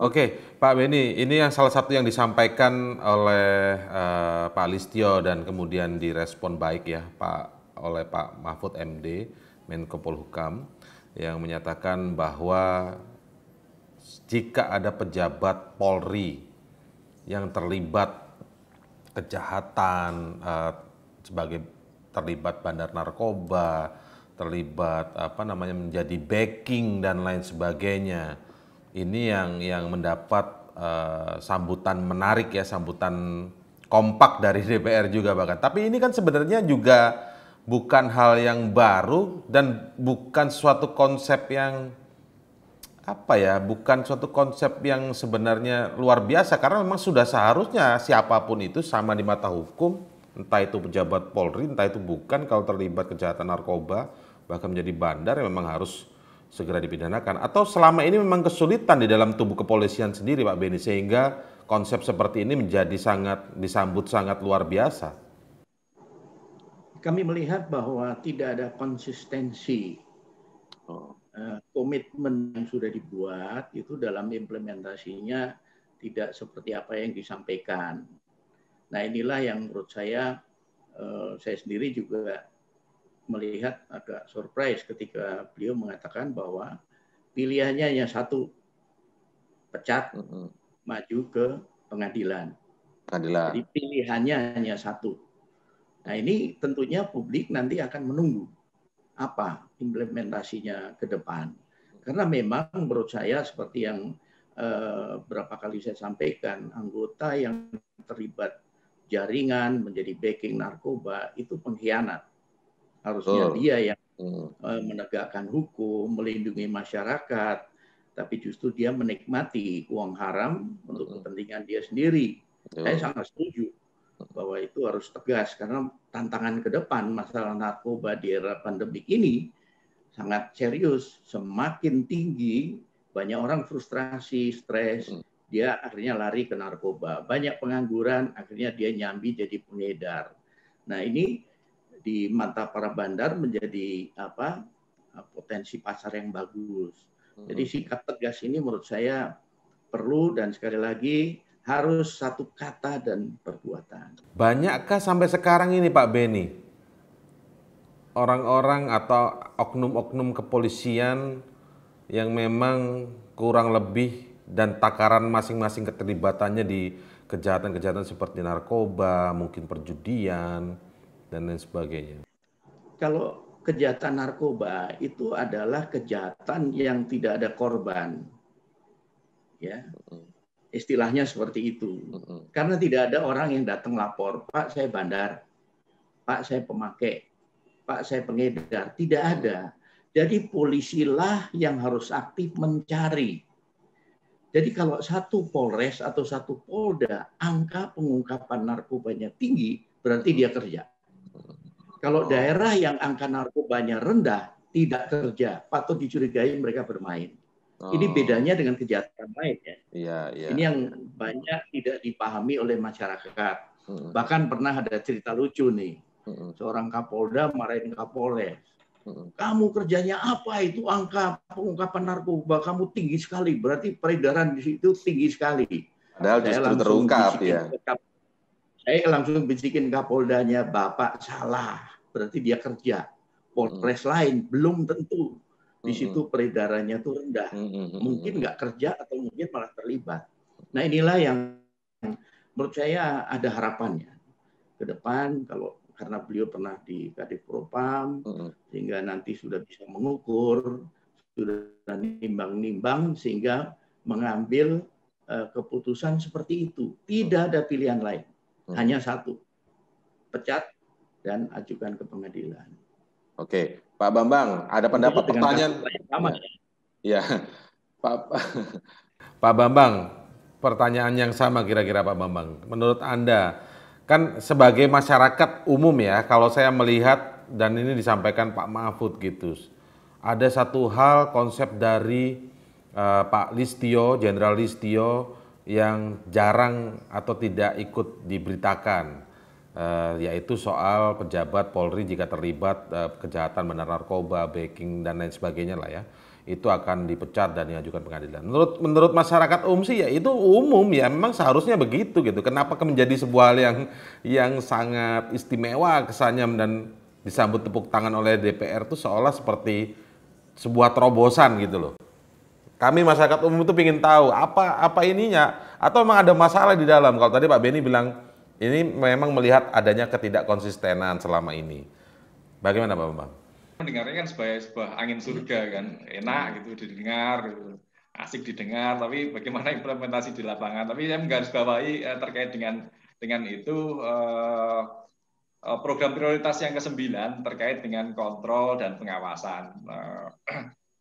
Oke, okay, Pak Benny, ini yang salah satu yang disampaikan oleh uh, Pak Listyo dan kemudian direspon baik ya Pak oleh Pak Mahfud M D, Menko Polhukam, yang menyatakan bahwa jika ada pejabat Polri yang terlibat kejahatan, uh, sebagai terlibat bandar narkoba, terlibat apa namanya menjadi backing dan lain sebagainya. Ini yang yang mendapat uh, sambutan menarik ya, sambutan kompak dari D P R juga bahkan. Tapi ini kan sebenarnya juga bukan hal yang baru dan bukan suatu konsep yang apa ya, bukan suatu konsep yang sebenarnya luar biasa karena memang sudah seharusnya siapapun itu sama di mata hukum, entah itu pejabat Polri, entah itu bukan, kalau terlibat kejahatan narkoba bahkan menjadi bandar ya memang harus segera dipidanakan. Atau selama ini memang kesulitan di dalam tubuh kepolisian sendiri, Pak Benny, sehingga konsep seperti ini menjadi sangat disambut sangat luar biasa. Kami melihat bahwa tidak ada konsistensi oh. uh, komitmen yang sudah dibuat itu dalam implementasinya tidak seperti apa yang disampaikan. Nah, inilah yang menurut saya uh, saya sendiri juga melihat agak surprise ketika beliau mengatakan bahwa pilihannya hanya satu, pecat, mm-hmm. maju ke pengadilan. Pengadilan. Jadi pilihannya hanya satu. Nah, ini tentunya publik nanti akan menunggu apa implementasinya ke depan. Karena memang menurut saya seperti yang eh, berapa kali saya sampaikan, anggota yang terlibat jaringan menjadi backing narkoba itu pengkhianat. Harusnya oh. dia yang eh, menegakkan hukum, melindungi masyarakat, tapi justru dia menikmati uang haram untuk kepentingan dia sendiri. Oh. Saya sangat setuju bahwa itu harus tegas, karena tantangan ke depan masalah narkoba di era pandemik ini sangat serius. Semakin tinggi, banyak orang frustrasi, stres, dia akhirnya lari ke narkoba. Banyak pengangguran, akhirnya dia nyambi jadi pengedar. Nah, ini di mata para bandar menjadi apa potensi pasar yang bagus. Jadi sikap tegas ini menurut saya perlu, dan sekali lagi harus satu kata dan perbuatan. Banyakkah sampai sekarang ini, Pak Benny, orang-orang atau oknum-oknum kepolisian yang memang kurang lebih dan takaran masing-masing keterlibatannya di kejahatan-kejahatan seperti narkoba, mungkin perjudian, dan lain sebagainya? Kalau kejahatan narkoba itu adalah kejahatan yang tidak ada korban. Ya. Istilahnya seperti itu. Karena tidak ada orang yang datang lapor, Pak saya bandar, Pak saya pemakai, Pak saya pengedar. Tidak ada. Jadi polisilah yang harus aktif mencari. Jadi kalau satu Polres atau satu Polda angka pengungkapan narkobanya tinggi, berarti dia kerja. Kalau daerah yang angka narkobanya rendah, tidak kerja, patut dicurigai mereka bermain. Oh. Ini bedanya dengan kejahatan lain, ya. Ya, ya. Ini yang banyak tidak dipahami oleh masyarakat. Hmm. Bahkan pernah ada cerita lucu nih. Hmm. Seorang Kapolda marahin Kapolres. Hmm. Kamu kerjanya apa itu, angka pengungkapan narkoba kamu tinggi sekali. Berarti peredaran di situ tinggi sekali. Padahal justru saya terungkap ya. Kap, saya langsung bisikin Kapoldanya, Bapak salah. Berarti dia kerja. Polres hmm. lain belum tentu. Di situ peredarannya tuh rendah, mungkin nggak kerja atau mungkin malah terlibat. Nah inilah yang menurut saya ada harapannya ke depan, kalau karena beliau pernah di Kadiv Propam, sehingga nanti sudah bisa mengukur, sudah nimbang-nimbang, sehingga mengambil uh, keputusan seperti itu. Tidak ada pilihan lain, hanya satu, pecat dan ajukan ke pengadilan. Oke, Pak Bambang, ada pendapat pertanyaan? Sama. Ya, Pak Pak Bambang, pertanyaan yang sama kira-kira Pak Bambang. Menurut Anda, kan sebagai masyarakat umum ya, kalau saya melihat dan ini disampaikan Pak Mahfud gitu, ada satu hal konsep dari uh, Pak Listyo, Jenderal Listyo yang jarang atau tidak ikut diberitakan. Uh, yaitu soal pejabat Polri jika terlibat uh, kejahatan bandar narkoba, backing dan lain sebagainya lah ya, itu akan dipecat dan diajukan pengadilan. Menurut menurut masyarakat umum sih ya itu umum ya, memang seharusnya begitu gitu. Kenapa menjadi sebuah hal yang yang sangat istimewa kesannya dan disambut tepuk tangan oleh D P R itu seolah seperti sebuah terobosan gitu loh. Kami masyarakat umum itu ingin tahu apa apa ininya, atau memang ada masalah di dalam. Kalau tadi Pak Benny bilang ini memang melihat adanya ketidakkonsistenan selama ini. Bagaimana Pak Bambang? Mendengarnya kan sebagai sebuah angin surga kan, enak gitu didengar, gitu. Asik didengar. Tapi bagaimana implementasi di lapangan? Tapi saya menggarisbawahi eh, terkait dengan dengan itu eh, program prioritas yang kesembilan terkait dengan kontrol dan pengawasan.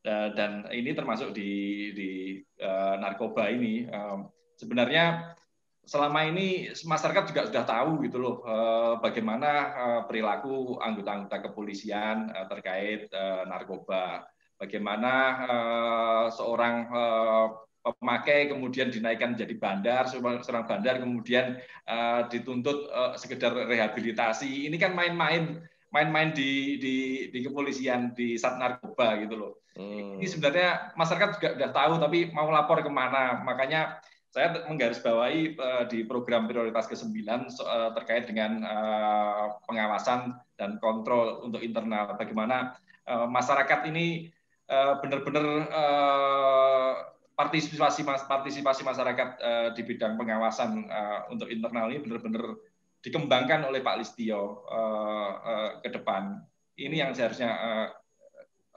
Eh, dan ini termasuk di, di eh, narkoba ini eh, sebenarnya. Selama ini masyarakat juga sudah tahu gitu loh eh, bagaimana eh, perilaku anggota-anggota kepolisian eh, terkait eh, narkoba, bagaimana eh, seorang eh, pemakai kemudian dinaikkan menjadi bandar, seorang bandar kemudian eh, dituntut eh, sekedar rehabilitasi. Ini kan main-main, main-main di, di di kepolisian di Sat Narkoba gitu loh. Hmm. Ini sebenarnya masyarakat juga sudah tahu tapi mau lapor kemana, makanya. Saya menggarisbawahi uh, di program prioritas kesembilan uh, terkait dengan uh, pengawasan dan kontrol untuk internal. Bagaimana uh, masyarakat ini uh, benar-benar uh, partisipasi partisipasi masyarakat uh, di bidang pengawasan uh, untuk internal ini benar-benar dikembangkan oleh Pak Listyo uh, uh, ke depan. Ini yang seharusnya uh,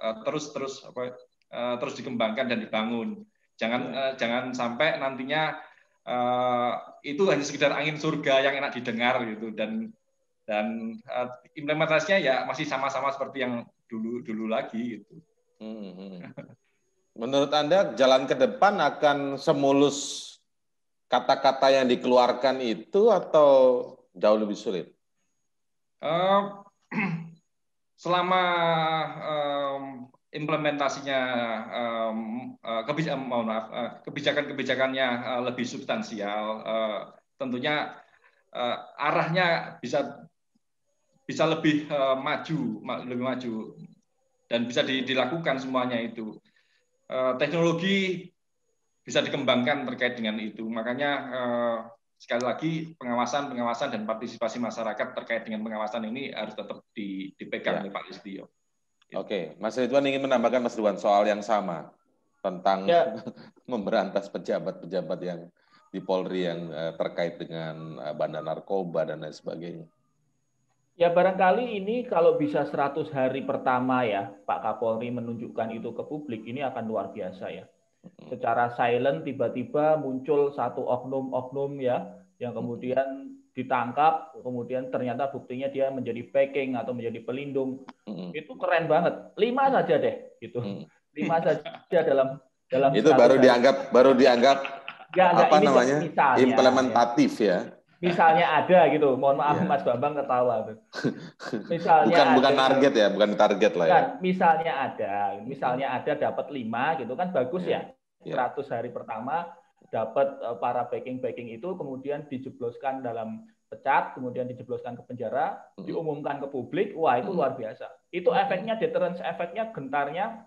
uh, terus terus apa, uh, terus dikembangkan dan dibangun. Jangan eh, jangan sampai nantinya eh, itu hanya sekedar angin surga yang enak didengar gitu, dan dan eh, implementasinya ya masih sama-sama seperti yang dulu dulu lagi gitu. Hmm. Menurut Anda jalan ke depan akan semulus kata-kata yang dikeluarkan itu atau jauh lebih sulit? Uh, selama um, implementasinya um, kebij- mohon maaf, kebijakan-kebijakannya uh, lebih substansial, uh, tentunya uh, arahnya bisa bisa lebih uh, maju, lebih maju dan bisa dilakukan semuanya itu. Uh, teknologi bisa dikembangkan terkait dengan itu. Makanya eh, sekali lagi pengawasan-pengawasan dan partisipasi masyarakat terkait dengan pengawasan ini harus tetap di, dipegang oleh ya. Pak Listyo. Ya. Oke, Mas Ridwan ingin menambahkan Mas Ridwan soal yang sama tentang ya. memberantas pejabat-pejabat yang di Polri yang eh, terkait dengan eh, bandar narkoba dan lain sebagainya. Ya barangkali ini kalau bisa seratus hari pertama ya Pak Kapolri menunjukkan itu ke publik, ini akan luar biasa ya. Secara silent tiba-tiba muncul satu oknum-oknum ya yang kemudian ditangkap, kemudian ternyata buktinya dia menjadi backing atau menjadi pelindung. Mm-hmm. Itu keren banget. Lima saja deh gitu. Mm. Lima saja dalam dalam itu baru hari. dianggap baru dianggap ya, apa ini namanya? Misalnya, implementatif ya. Misalnya ada gitu. Mohon maaf ya. Mas Bambang ketawa tuh. Misalnya bukan ada, bukan target ya, bukan target lah ya. Misalnya ada, misalnya ada dapat lima gitu kan bagus ya. ya. seratus hari pertama dapat para backing-backing itu kemudian dijebloskan dalam pecat, kemudian dijebloskan ke penjara, hmm. diumumkan ke publik. Wah, itu hmm. luar biasa. Itu efeknya deterrence, efeknya gentarnya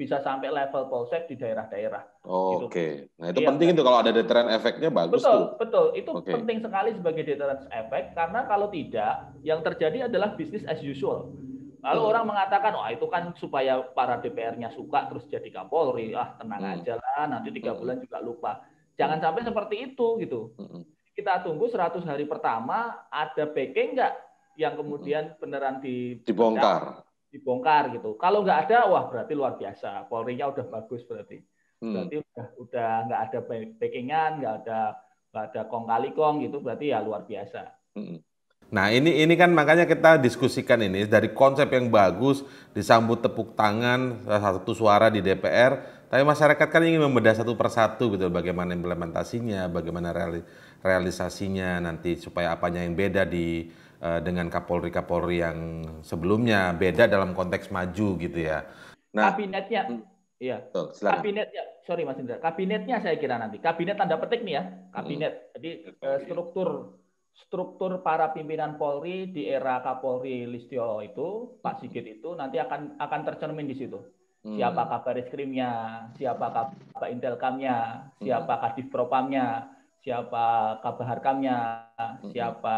bisa sampai level polsek di daerah-daerah. Oh, gitu. Oke, okay. Nah itu ya, penting kan? Itu kalau ada deterrent efeknya bagus betul, tuh. Betul, betul. Itu okay. penting sekali sebagai deterrent efek karena kalau tidak, yang terjadi adalah business as usual. Lalu hmm. orang mengatakan, wah oh, itu kan supaya para D P R-nya suka terus jadi Kapolri, ah tenang hmm. aja lah, nanti tiga hmm. bulan juga lupa. Jangan sampai seperti itu gitu. Hmm. Kita tunggu seratus hari pertama ada backing nggak yang kemudian beneran di dibongkar. dibongkar gitu. Kalau nggak ada, wah berarti luar biasa. Polri-nya udah bagus berarti. Berarti hmm. udah udah nggak ada backing-an, nggak ada nggak ada kong kali kong gitu. Berarti ya luar biasa. Hmm. Nah ini ini kan makanya kita diskusikan ini dari konsep yang bagus disambut tepuk tangan satu suara di D P R. Tapi masyarakat kan ingin membedah satu persatu gitu. Bagaimana implementasinya, bagaimana realisasinya nanti supaya apanya yang beda di dengan Kapolri-Kapolri yang sebelumnya, beda dalam konteks maju gitu ya. Nah, kabinetnya, hmm, iya. Betul, kabinetnya, sorry Mas Indra, kabinetnya saya kira nanti. Kabinet tanda petik nih ya, kabinet. Hmm. Jadi struktur struktur para pimpinan Polri di era Kapolri Listyo itu, Pak Sigit itu nanti akan akan tercermin di situ. Hmm. Siapa Kabar Eskrimnya, siapa Kabar Intelkamnya, siapa hmm. Kadiv Propamnya, siapa Baharkamnya, mm-hmm. siapa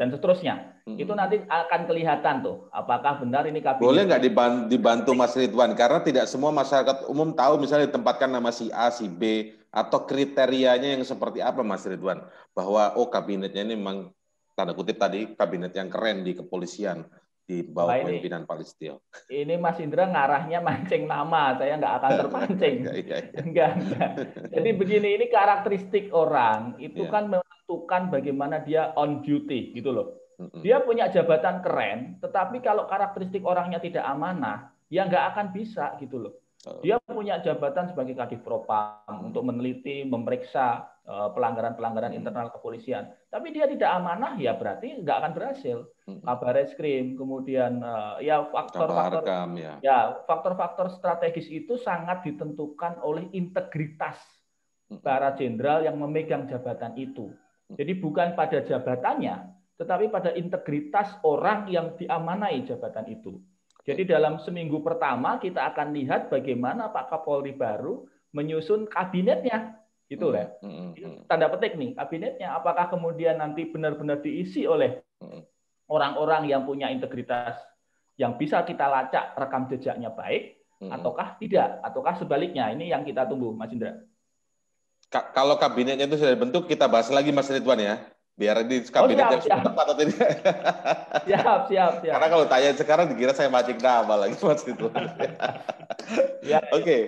dan seterusnya. Mm-hmm. Itu nanti akan kelihatan tuh apakah benar ini kabinet. Boleh nggak dibantu, dibantu Mas Ridwan karena tidak semua masyarakat umum tahu misalnya ditempatkan nama si A, si B atau kriterianya yang seperti apa Mas Ridwan bahwa oh kabinetnya ini memang tanda kutip tadi kabinet yang keren di kepolisian di bawah pimpinan Pak Listyo. Ini Mas Indra ngarahnya mancing nama, saya nggak akan terpancing. Enggak, enggak, enggak. enggak. Jadi begini, ini karakteristik orang itu yeah. kan menentukan bagaimana dia on duty gitu loh. Mm-hmm. Dia punya jabatan keren, tetapi kalau karakteristik orangnya tidak amanah, ya nggak akan bisa gitu loh. Oh. Dia punya jabatan sebagai Kadiv Propam mm-hmm. untuk meneliti, memeriksa pelanggaran-pelanggaran hmm. internal kepolisian, tapi dia tidak amanah ya berarti nggak akan berhasil. Hmm. Kabar Eskrim, kemudian ya faktor-faktor Baharkam, ya. ya faktor-faktor strategis itu sangat ditentukan oleh integritas hmm. para jenderal yang memegang jabatan itu. Jadi bukan pada jabatannya, tetapi pada integritas orang yang diamanai jabatan itu. Jadi dalam seminggu pertama kita akan lihat bagaimana Pak Kapolri baru menyusun kabinetnya. Gitu lah. Tanda petik nih kabinetnya. Apakah kemudian nanti benar-benar diisi oleh orang-orang yang punya integritas yang bisa kita lacak rekam jejaknya baik, ataukah tidak, ataukah sebaliknya? Ini yang kita tunggu, Mas Indra. Ka- kalau kabinetnya itu sudah dibentuk, kita bahas lagi Mas Ridwan ya. Biar di kabinet oh, siap, yang sudah tepat atau tidak. Siap, siap, siap. Karena kalau tanya sekarang dikira saya mancing nama lagi mas itu. Ya, Oke, okay.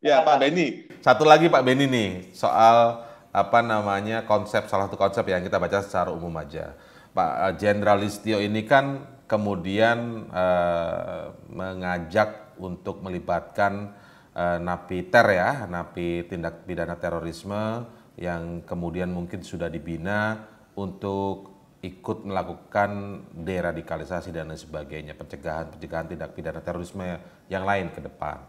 ya Pak Benny. Satu lagi Pak Benny nih soal apa namanya konsep, salah satu konsep yang kita baca secara umum aja. Pak Jenderal Listyo ini kan kemudian eh, mengajak untuk melibatkan eh, napi ter ya, napi tindak pidana terorisme yang kemudian mungkin sudah dibina untuk ikut melakukan deradikalisasi dan lain sebagainya, pencegahan-pencegahan tindak pidana terorisme yang lain ke depan.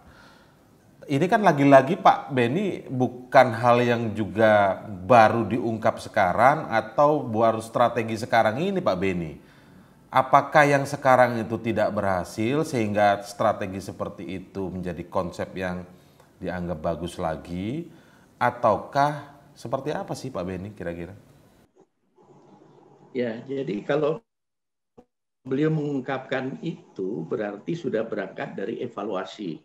Ini kan lagi-lagi Pak Benny bukan hal yang juga baru diungkap sekarang atau baru strategi sekarang ini Pak Benny. Apakah yang sekarang itu tidak berhasil sehingga strategi seperti itu menjadi konsep yang dianggap bagus lagi, ataukah seperti apa sih Pak Benny kira-kira? Ya, jadi kalau beliau mengungkapkan itu berarti sudah berangkat dari evaluasi.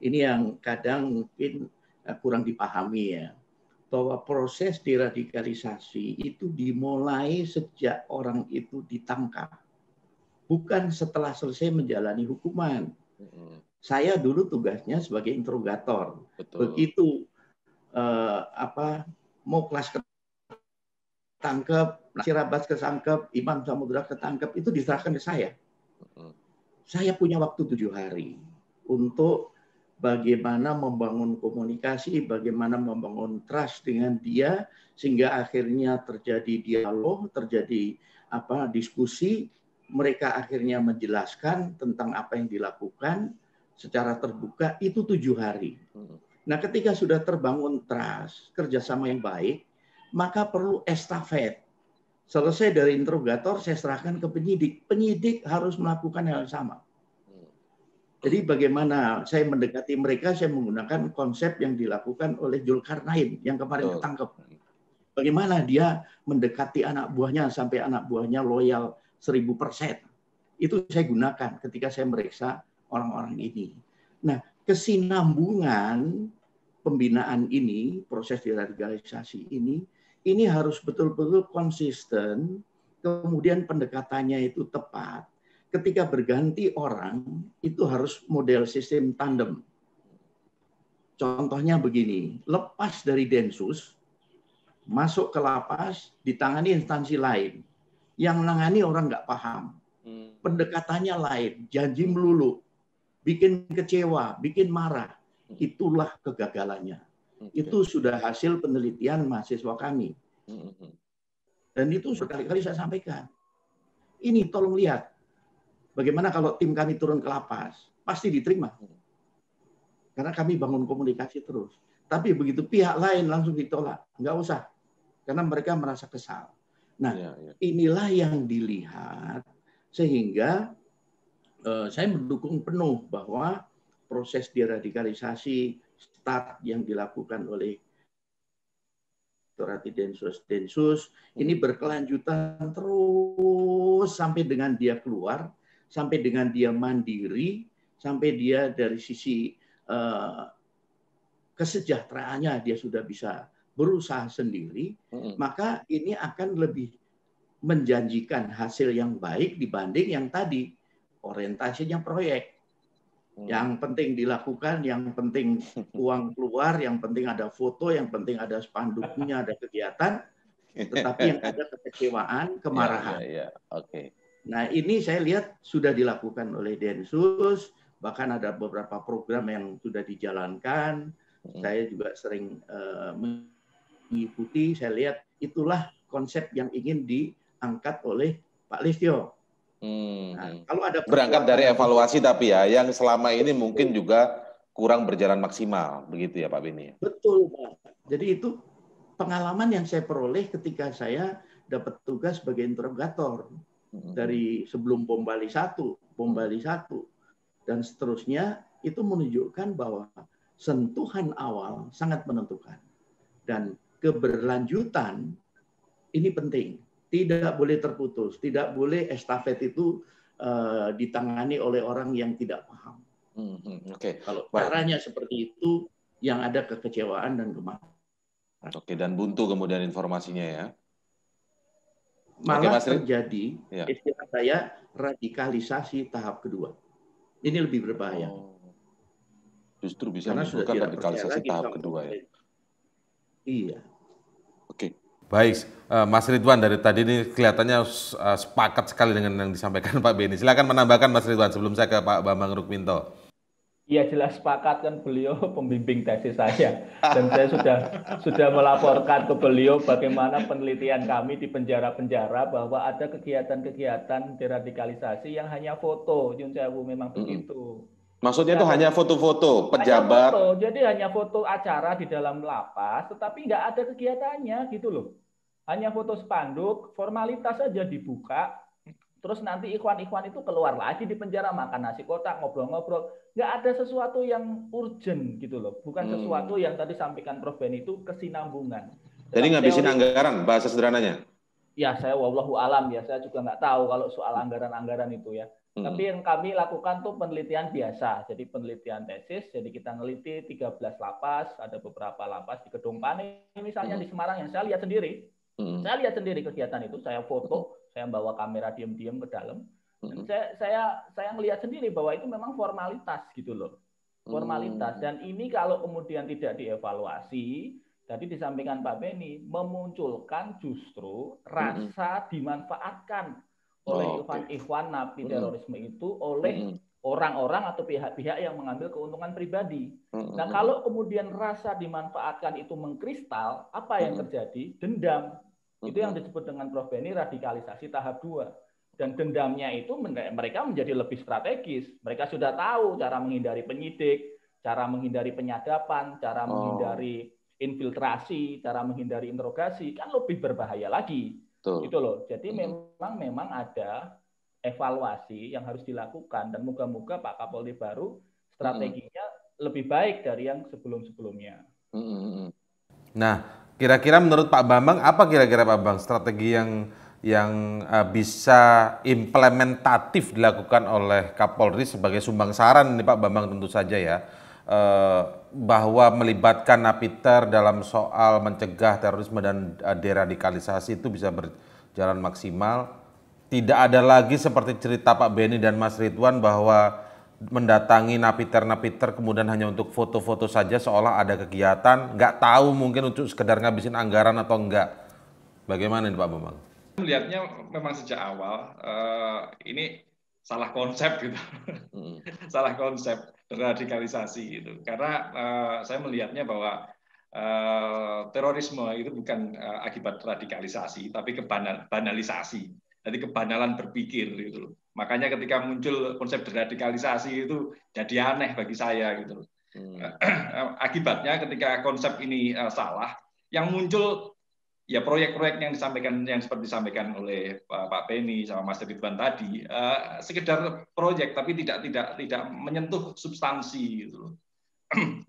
Ini yang kadang mungkin kurang dipahami ya, bahwa proses deradikalisasi itu dimulai sejak orang itu ditangkap, bukan setelah selesai menjalani hukuman. Hmm. Saya dulu tugasnya sebagai interrogator. Betul. Begitu eh, apa mau kelas ketangkep, Nasir Abbas ketangkep, Imam Samudra ketangkep, itu diserahkan ke saya. Uh-huh. Saya punya waktu tujuh hari untuk bagaimana membangun komunikasi, bagaimana membangun trust dengan dia, sehingga akhirnya terjadi dialog, terjadi apa diskusi, mereka akhirnya menjelaskan tentang apa yang dilakukan secara terbuka, itu tujuh hari. Uh-huh. Nah, ketika sudah terbangun trust, kerjasama yang baik, maka perlu estafet. Selesai dari interrogator, saya serahkan ke penyidik. Penyidik harus melakukan hal yang sama. Jadi bagaimana saya mendekati mereka, saya menggunakan konsep yang dilakukan oleh Zulkarnain yang kemarin ketangkep. Bagaimana dia mendekati anak buahnya sampai anak buahnya loyal seribu persen. Itu saya gunakan ketika saya meriksa orang-orang ini. Nah, kesinambungan pembinaan ini, proses deradikalisasi ini, ini harus betul-betul konsisten, kemudian pendekatannya itu tepat. Ketika berganti orang, itu harus model sistem tandem. Contohnya begini, lepas dari Densus, masuk ke lapas, ditangani instansi lain. Yang menangani orang nggak paham. Pendekatannya lain, janji melulu, bikin kecewa, bikin marah. Itulah kegagalannya. Itu sudah hasil penelitian mahasiswa kami. Dan itu berkali-kali saya sampaikan. Ini tolong lihat. Bagaimana kalau tim kami turun ke lapas. Pasti diterima. Karena kami bangun komunikasi terus. Tapi begitu pihak lain langsung ditolak. Nggak usah. Karena mereka merasa kesal. Nah, ya, ya. Inilah yang dilihat. Sehingga eh, saya mendukung penuh bahwa proses deradikalisasi start yang dilakukan oleh Direktorat Densus Densus ini berkelanjutan terus sampai dengan dia keluar, sampai dengan dia mandiri, sampai dia dari sisi uh, kesejahteraannya dia sudah bisa berusaha sendiri, mm-hmm. maka ini akan lebih menjanjikan hasil yang baik dibanding yang tadi orientasinya proyek. Yang penting dilakukan, yang penting uang keluar, yang penting ada foto, yang penting ada spanduknya, ada kegiatan, tetapi yang ada kekecewaan, kemarahan. Ya, ya, ya. Okay. Nah ini saya lihat sudah dilakukan oleh Densus, bahkan ada beberapa program yang sudah dijalankan. Hmm. Saya juga sering uh, mengikuti, saya lihat itulah konsep yang ingin diangkat oleh Pak Listyo. Hmm. Nah, kalau ada berangkat dari evaluasi tapi ya yang selama ini betul. Mungkin juga kurang berjalan maksimal begitu ya Pak Benny. Betul Pak. Jadi itu pengalaman yang saya peroleh ketika saya dapat tugas sebagai interrogator hmm. dari sebelum bom Bali satu, bom Bali satu dan seterusnya itu menunjukkan bahwa sentuhan awal sangat menentukan dan keberlanjutan ini penting. Tidak boleh terputus, tidak boleh estafet itu uh, ditangani oleh orang yang tidak paham. Hmm, hmm, Oke, okay. Kalau caranya seperti itu, yang ada kekecewaan dan kemarahan. Oke, okay, dan buntu kemudian informasinya ya. malah Oke, terjadi ya. istilah saya radikalisasi tahap kedua. Ini lebih berbahaya. Oh. Justru bisa menimbulkan radikalisasi tahap kedua ya. Iya. Oke. Baik, Mas Ridwan, dari tadi ini kelihatannya sepakat sekali dengan yang disampaikan Pak Benny. Silakan menambahkan Mas Ridwan sebelum saya ke Pak Bambang Rukminto. Iya, jelas sepakat, kan beliau pembimbing tesis saya, dan saya sudah sudah melaporkan ke beliau bagaimana penelitian kami di penjara-penjara bahwa ada kegiatan-kegiatan deradikalisasi yang hanya foto. Yun Sewu memang begitu. Maksudnya itu hanya foto-foto pejabat. Hanya foto, jadi hanya foto acara di dalam lapas, tetapi nggak ada kegiatannya gitu loh. Hanya foto spanduk, formalitas saja dibuka. Terus nanti ikhwan-ikhwan itu keluar lagi di penjara, makan nasi kotak, ngobrol-ngobrol. Nggak ada sesuatu yang urgent gitu loh. Bukan hmm. sesuatu yang tadi sampaikan Prof Benny itu kesinambungan. Jadi ngabisin teori, anggaran, bahasa sederhananya? Ya, saya wallahu alam ya. Saya juga nggak tahu kalau soal anggaran-anggaran itu ya. Hmm. Tapi yang kami lakukan tuh penelitian biasa. Jadi penelitian tesis, jadi kita neliti tiga belas lapas, ada beberapa lapas di Kedung Pane, misalnya hmm. di Semarang yang saya lihat sendiri. Hmm. Saya lihat sendiri kegiatan itu, saya foto. Saya bawa kamera diam-diam ke dalam. Dan saya saya saya melihat sendiri bahwa itu memang formalitas gitu loh, formalitas. Dan ini kalau kemudian tidak dievaluasi, tadi disampaikan Pak Benny, memunculkan justru rasa dimanfaatkan oleh ikhwan-ikhwan napi terorisme itu oleh orang-orang atau pihak-pihak yang mengambil keuntungan pribadi. Nah kalau kemudian rasa dimanfaatkan itu mengkristal, apa yang terjadi? Dendam. Itu yang disebut dengan Prof Benny radikalisasi tahap dua. Dan dendamnya itu mereka menjadi lebih strategis. Mereka sudah tahu cara menghindari penyidik, cara menghindari penyadapan, cara oh. menghindari infiltrasi, cara menghindari interogasi. Kan lebih berbahaya lagi. Tuh. Gitu loh. Jadi hmm. memang memang ada evaluasi yang harus dilakukan. Dan moga-moga Pak Kapolri baru strateginya hmm. lebih baik dari yang sebelum-sebelumnya. Hmm. Nah, kira-kira menurut Pak Bambang, apa kira-kira Pak Bambang strategi yang yang uh, bisa implementatif dilakukan oleh Kapolri sebagai sumbang saran nih Pak Bambang tentu saja ya, uh, bahwa melibatkan napiter dalam soal mencegah terorisme dan uh, deradikalisasi itu bisa berjalan maksimal. Tidak ada lagi seperti cerita Pak Benny dan Mas Ridwan bahwa mendatangi napiter-napiter kemudian hanya untuk foto-foto saja seolah ada kegiatan, nggak tahu mungkin untuk sekedar ngabisin anggaran atau enggak. Bagaimana nih Pak Bambang? Melihatnya memang sejak awal uh, ini salah konsep gitu, hmm. salah konsep radikalisasi gitu. Karena uh, saya melihatnya bahwa uh, terorisme itu bukan uh, akibat radikalisasi, tapi kebanalisasi. Jadi kebanalan berpikir gitu. Makanya ketika muncul konsep deradikalisasi itu jadi aneh bagi saya gitu. Hmm. Akibatnya ketika konsep ini uh, salah, yang muncul ya proyek-proyek yang disampaikan yang seperti disampaikan oleh uh, Pak Benny sama Mas Ridwan tadi, uh, sekedar proyek tapi tidak tidak tidak menyentuh substansi gitu.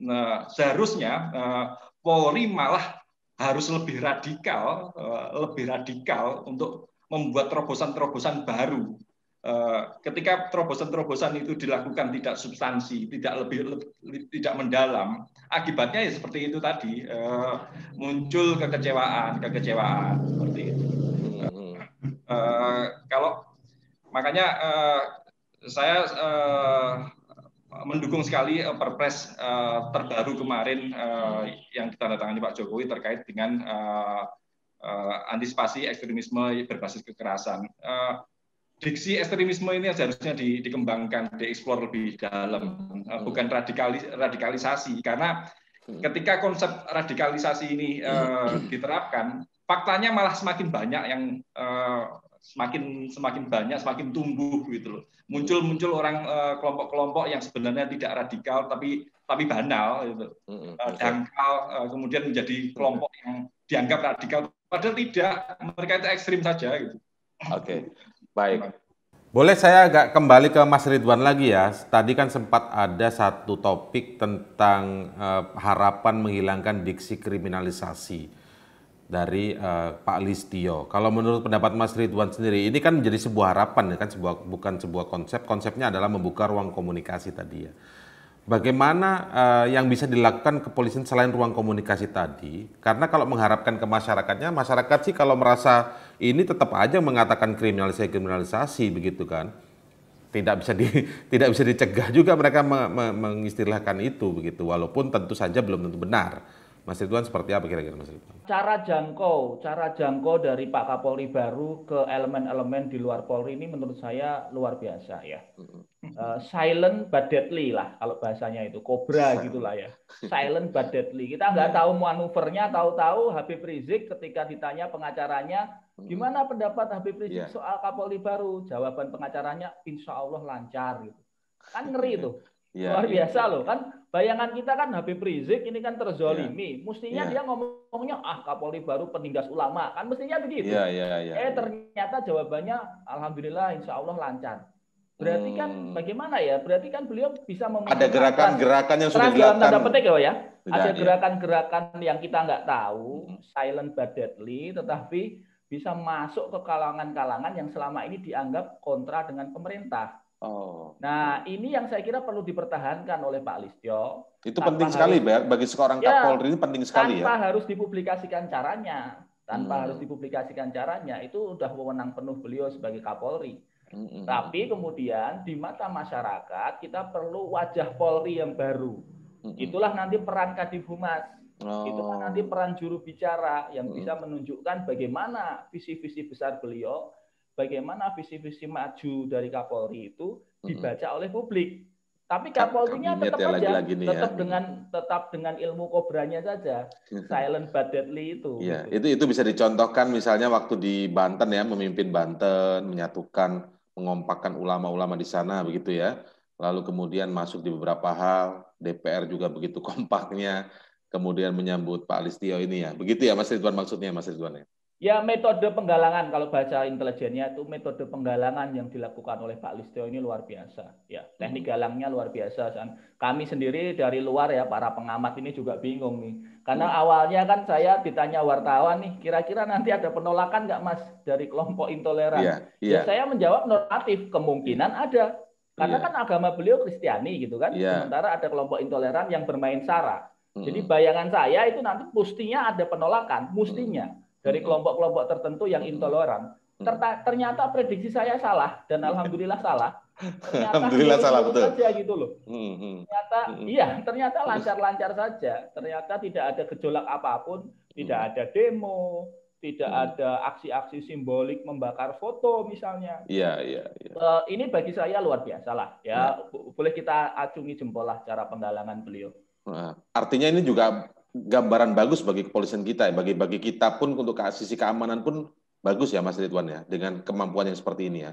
Nah, seharusnya uh, Polri malah harus lebih radikal, uh, lebih radikal untuk membuat terobosan-terobosan baru. Ketika terobosan-terobosan itu dilakukan tidak substansi, tidak lebih, lebih tidak mendalam, akibatnya ya seperti itu tadi, eh, muncul kekecewaan, kekecewaan seperti itu. Eh, kalau makanya eh, saya eh, mendukung sekali Perpres eh, terbaru kemarin eh, yang ditandatangani Pak Jokowi terkait dengan eh, eh, antisipasi ekstremisme berbasis kekerasan. Eh, Diksi ekstremisme ini seharusnya dikembangkan, dieksplor lebih dalam, bukan radikali, radikalisasi. Karena ketika konsep radikalisasi ini uh, diterapkan, faktanya malah semakin banyak yang uh, semakin semakin banyak, semakin tumbuh gitu loh. Muncul-muncul orang kelompok-kelompok uh, yang sebenarnya tidak radikal, tapi tapi banal, gitu. Uh, dangkal, uh, kemudian menjadi kelompok yang dianggap radikal, padahal tidak. Mereka itu ekstrim saja gitu. Oke. Okay. Baik. Boleh saya agak kembali ke Mas Ridwan lagi ya. Tadi kan sempat ada satu topik tentang eh, harapan menghilangkan diksi kriminalisasi dari eh, Pak Listyo. Kalau menurut pendapat Mas Ridwan sendiri, ini kan menjadi sebuah harapan ya kan, sebuah, bukan sebuah konsep. Konsepnya adalah membuka ruang komunikasi tadi ya. Bagaimana eh, yang bisa dilakukan kepolisian selain ruang komunikasi tadi? Karena kalau mengharapkan ke masyarakatnya, masyarakat sih kalau merasa ini tetap aja mengatakan kriminalisasi kriminalisasi begitu kan. Tidak bisa di, tidak bisa dicegah juga mereka me, me, mengistilahkan itu begitu, walaupun tentu saja belum tentu benar. Mas Ridwan, seperti apa kira-kira Mas Ridwan? Cara jangkau, cara jangkau dari Pak Kapolri baru ke elemen-elemen di luar Polri ini menurut saya luar biasa ya. Uh, silent but deadly lah kalau bahasanya itu, kobra gitulah ya. Silent but deadly. Kita nggak tahu manuvernya, tahu-tahu Habib Rizieq ketika ditanya pengacaranya, gimana pendapat Habib Rizieq yeah. soal Kapolri baru? Jawaban pengacaranya, insya Allah lancar gitu. Kan ngeri tuh. Yeah, luar biasa yeah. loh kan. Bayangan kita kan Habib Rizieq ini kan terzolimi, yeah. mestinya yeah. dia ngomongnya ah Kapolri baru penindas ulama, kan mestinya begitu. Yeah, yeah, yeah, eh yeah. ternyata jawabannya alhamdulillah insya Allah lancar. Berarti hmm. kan bagaimana ya? Berarti kan beliau bisa ada gerakan-gerakan yang sudah dilakukan. Tanda petik loh ya. Tidak, ada gerakan-gerakan yeah. yang kita nggak tahu, silent but deadly, tetapi bisa masuk ke kalangan-kalangan yang selama ini dianggap kontra dengan pemerintah. Oh. Nah, ini yang saya kira perlu dipertahankan oleh Pak Listyo. Itu penting harus, sekali bagi seorang ya, Kapolri ini penting sekali tanpa ya. Tanpa harus dipublikasikan caranya, tanpa hmm. harus dipublikasikan caranya, itu sudah wewenang penuh beliau sebagai Kapolri. Hmm. Tapi kemudian di mata masyarakat kita perlu wajah Polri yang baru. Hmm. Itulah nanti peran Kadiv Humas, oh. itulah nanti peran juru bicara yang hmm. bisa menunjukkan bagaimana visi-visi besar beliau. Bagaimana visi-visi maju dari Kapolri itu dibaca oleh publik. Tapi Kapolrinya tetap ya, aja, lagi -lagi tetap ya. dengan tetap dengan ilmu kobranya saja, silent but deadly itu. Ya, gitu. Itu itu bisa dicontohkan misalnya waktu di Banten ya, memimpin Banten, menyatukan, mengompakkan ulama-ulama di sana begitu ya. Lalu kemudian masuk di beberapa hal, D P R juga begitu kompaknya, kemudian menyambut Pak Listyo ini ya. Begitu ya Mas Ridwan maksudnya, Mas Ridwan ya. Ya, metode penggalangan, kalau bahasa intelijennya itu metode penggalangan yang dilakukan oleh Pak Listyo ini luar biasa. Ya, teknik galangnya luar biasa. Kami sendiri dari luar ya, para pengamat ini juga bingung nih. Karena awalnya kan saya ditanya wartawan nih, kira-kira nanti ada penolakan nggak Mas dari kelompok intoleran? Yeah, yeah. Ya, saya menjawab normatif, kemungkinan ada. Karena yeah. kan agama beliau Kristiani gitu kan. Yeah. Sementara ada kelompok intoleran yang bermain sara. Mm. Jadi bayangan saya itu nanti mestinya ada penolakan, mestinya. Mm. Dari kelompok-kelompok tertentu yang intoleran. Terta ternyata prediksi saya salah, dan alhamdulillah salah. Ternyata alhamdulillah salah, betul. Saja gitu loh. Ternyata, iya, ternyata lancar-lancar saja. Ternyata tidak ada gejolak apapun, tidak ada demo, tidak ada aksi-aksi simbolik membakar foto misalnya. Iya, iya. Ya. Uh, ini bagi saya luar biasa lah. Ya, nah. Boleh kita acungi jempol lah cara penggalangan beliau. Nah, artinya ini juga gambaran bagus bagi kepolisian kita ya, bagi bagi kita pun untuk sisi keamanan pun bagus ya Mas Ridwan ya, dengan kemampuan yang seperti ini ya.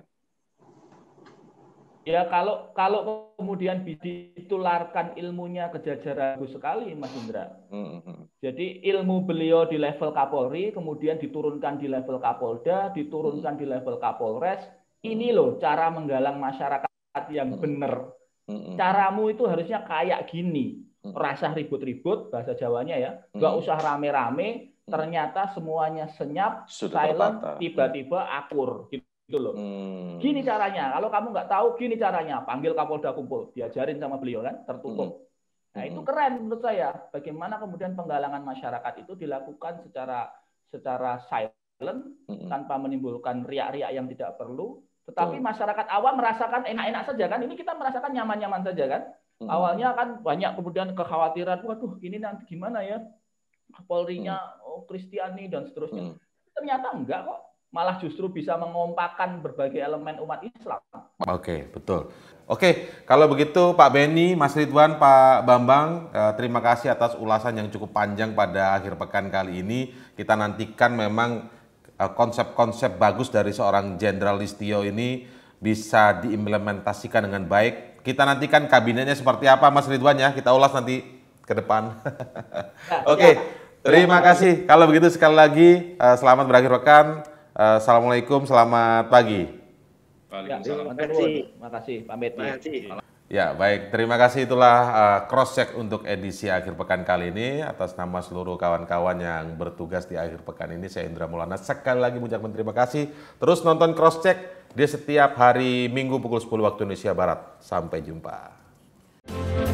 Ya kalau kalau kemudian ditularkan ilmunya ke jajaran bagus sekali Mas Indra. Mm-hmm. Jadi ilmu beliau di level Kapolri kemudian diturunkan di level Kapolda, diturunkan mm-hmm. di level Kapolres. Ini loh cara menggalang masyarakat yang mm-hmm. benar. Mm-hmm. Caramu itu harusnya kayak gini. Rasah ribut-ribut, bahasa Jawanya ya, nggak hmm. usah rame-rame, ternyata semuanya senyap, sudah silent, tiba-tiba akur, gitu loh. Hmm. Gini caranya, kalau kamu nggak tahu gini caranya, panggil Kapolda kumpul, diajarin sama beliau kan, tertutup. Hmm. Nah itu keren menurut saya, bagaimana kemudian penggalangan masyarakat itu dilakukan secara secara silent, hmm. tanpa menimbulkan riak-riak yang tidak perlu, tetapi hmm. masyarakat awam merasakan enak-enak saja kan, ini kita merasakan nyaman-nyaman saja kan. Hmm. Awalnya kan banyak kemudian kekhawatiran, waduh ini nanti gimana ya, Polri-nya hmm. oh, Kristiani dan seterusnya. Hmm. Ternyata enggak kok, malah justru bisa mengompakkan berbagai elemen umat Islam. Oke, betul. Oke, kalau begitu Pak Benny, Mas Ridwan, Pak Bambang, eh, terima kasih atas ulasan yang cukup panjang pada akhir pekan kali ini. Kita nantikan memang konsep-konsep eh, bagus dari seorang Jenderal Listyo ini bisa diimplementasikan dengan baik. Kita nantikan kabinetnya seperti apa Mas Ridwan ya, kita ulas nanti ke depan. Oke, okay. Terima kasih. Kalau begitu sekali lagi uh, selamat berakhir pekan. Uh, Assalamualaikum, selamat pagi. Waalaikumsalam. Terima kasih, pamit. Ya, baik. Terima kasih, itulah uh, cross-check untuk edisi akhir pekan kali ini. Atas nama seluruh kawan-kawan yang bertugas di akhir pekan ini, saya Indra Maulana sekali lagi mengucapkan terima kasih. Terus nonton cross-check dia setiap hari Minggu pukul sepuluh waktu Indonesia Barat. Sampai jumpa.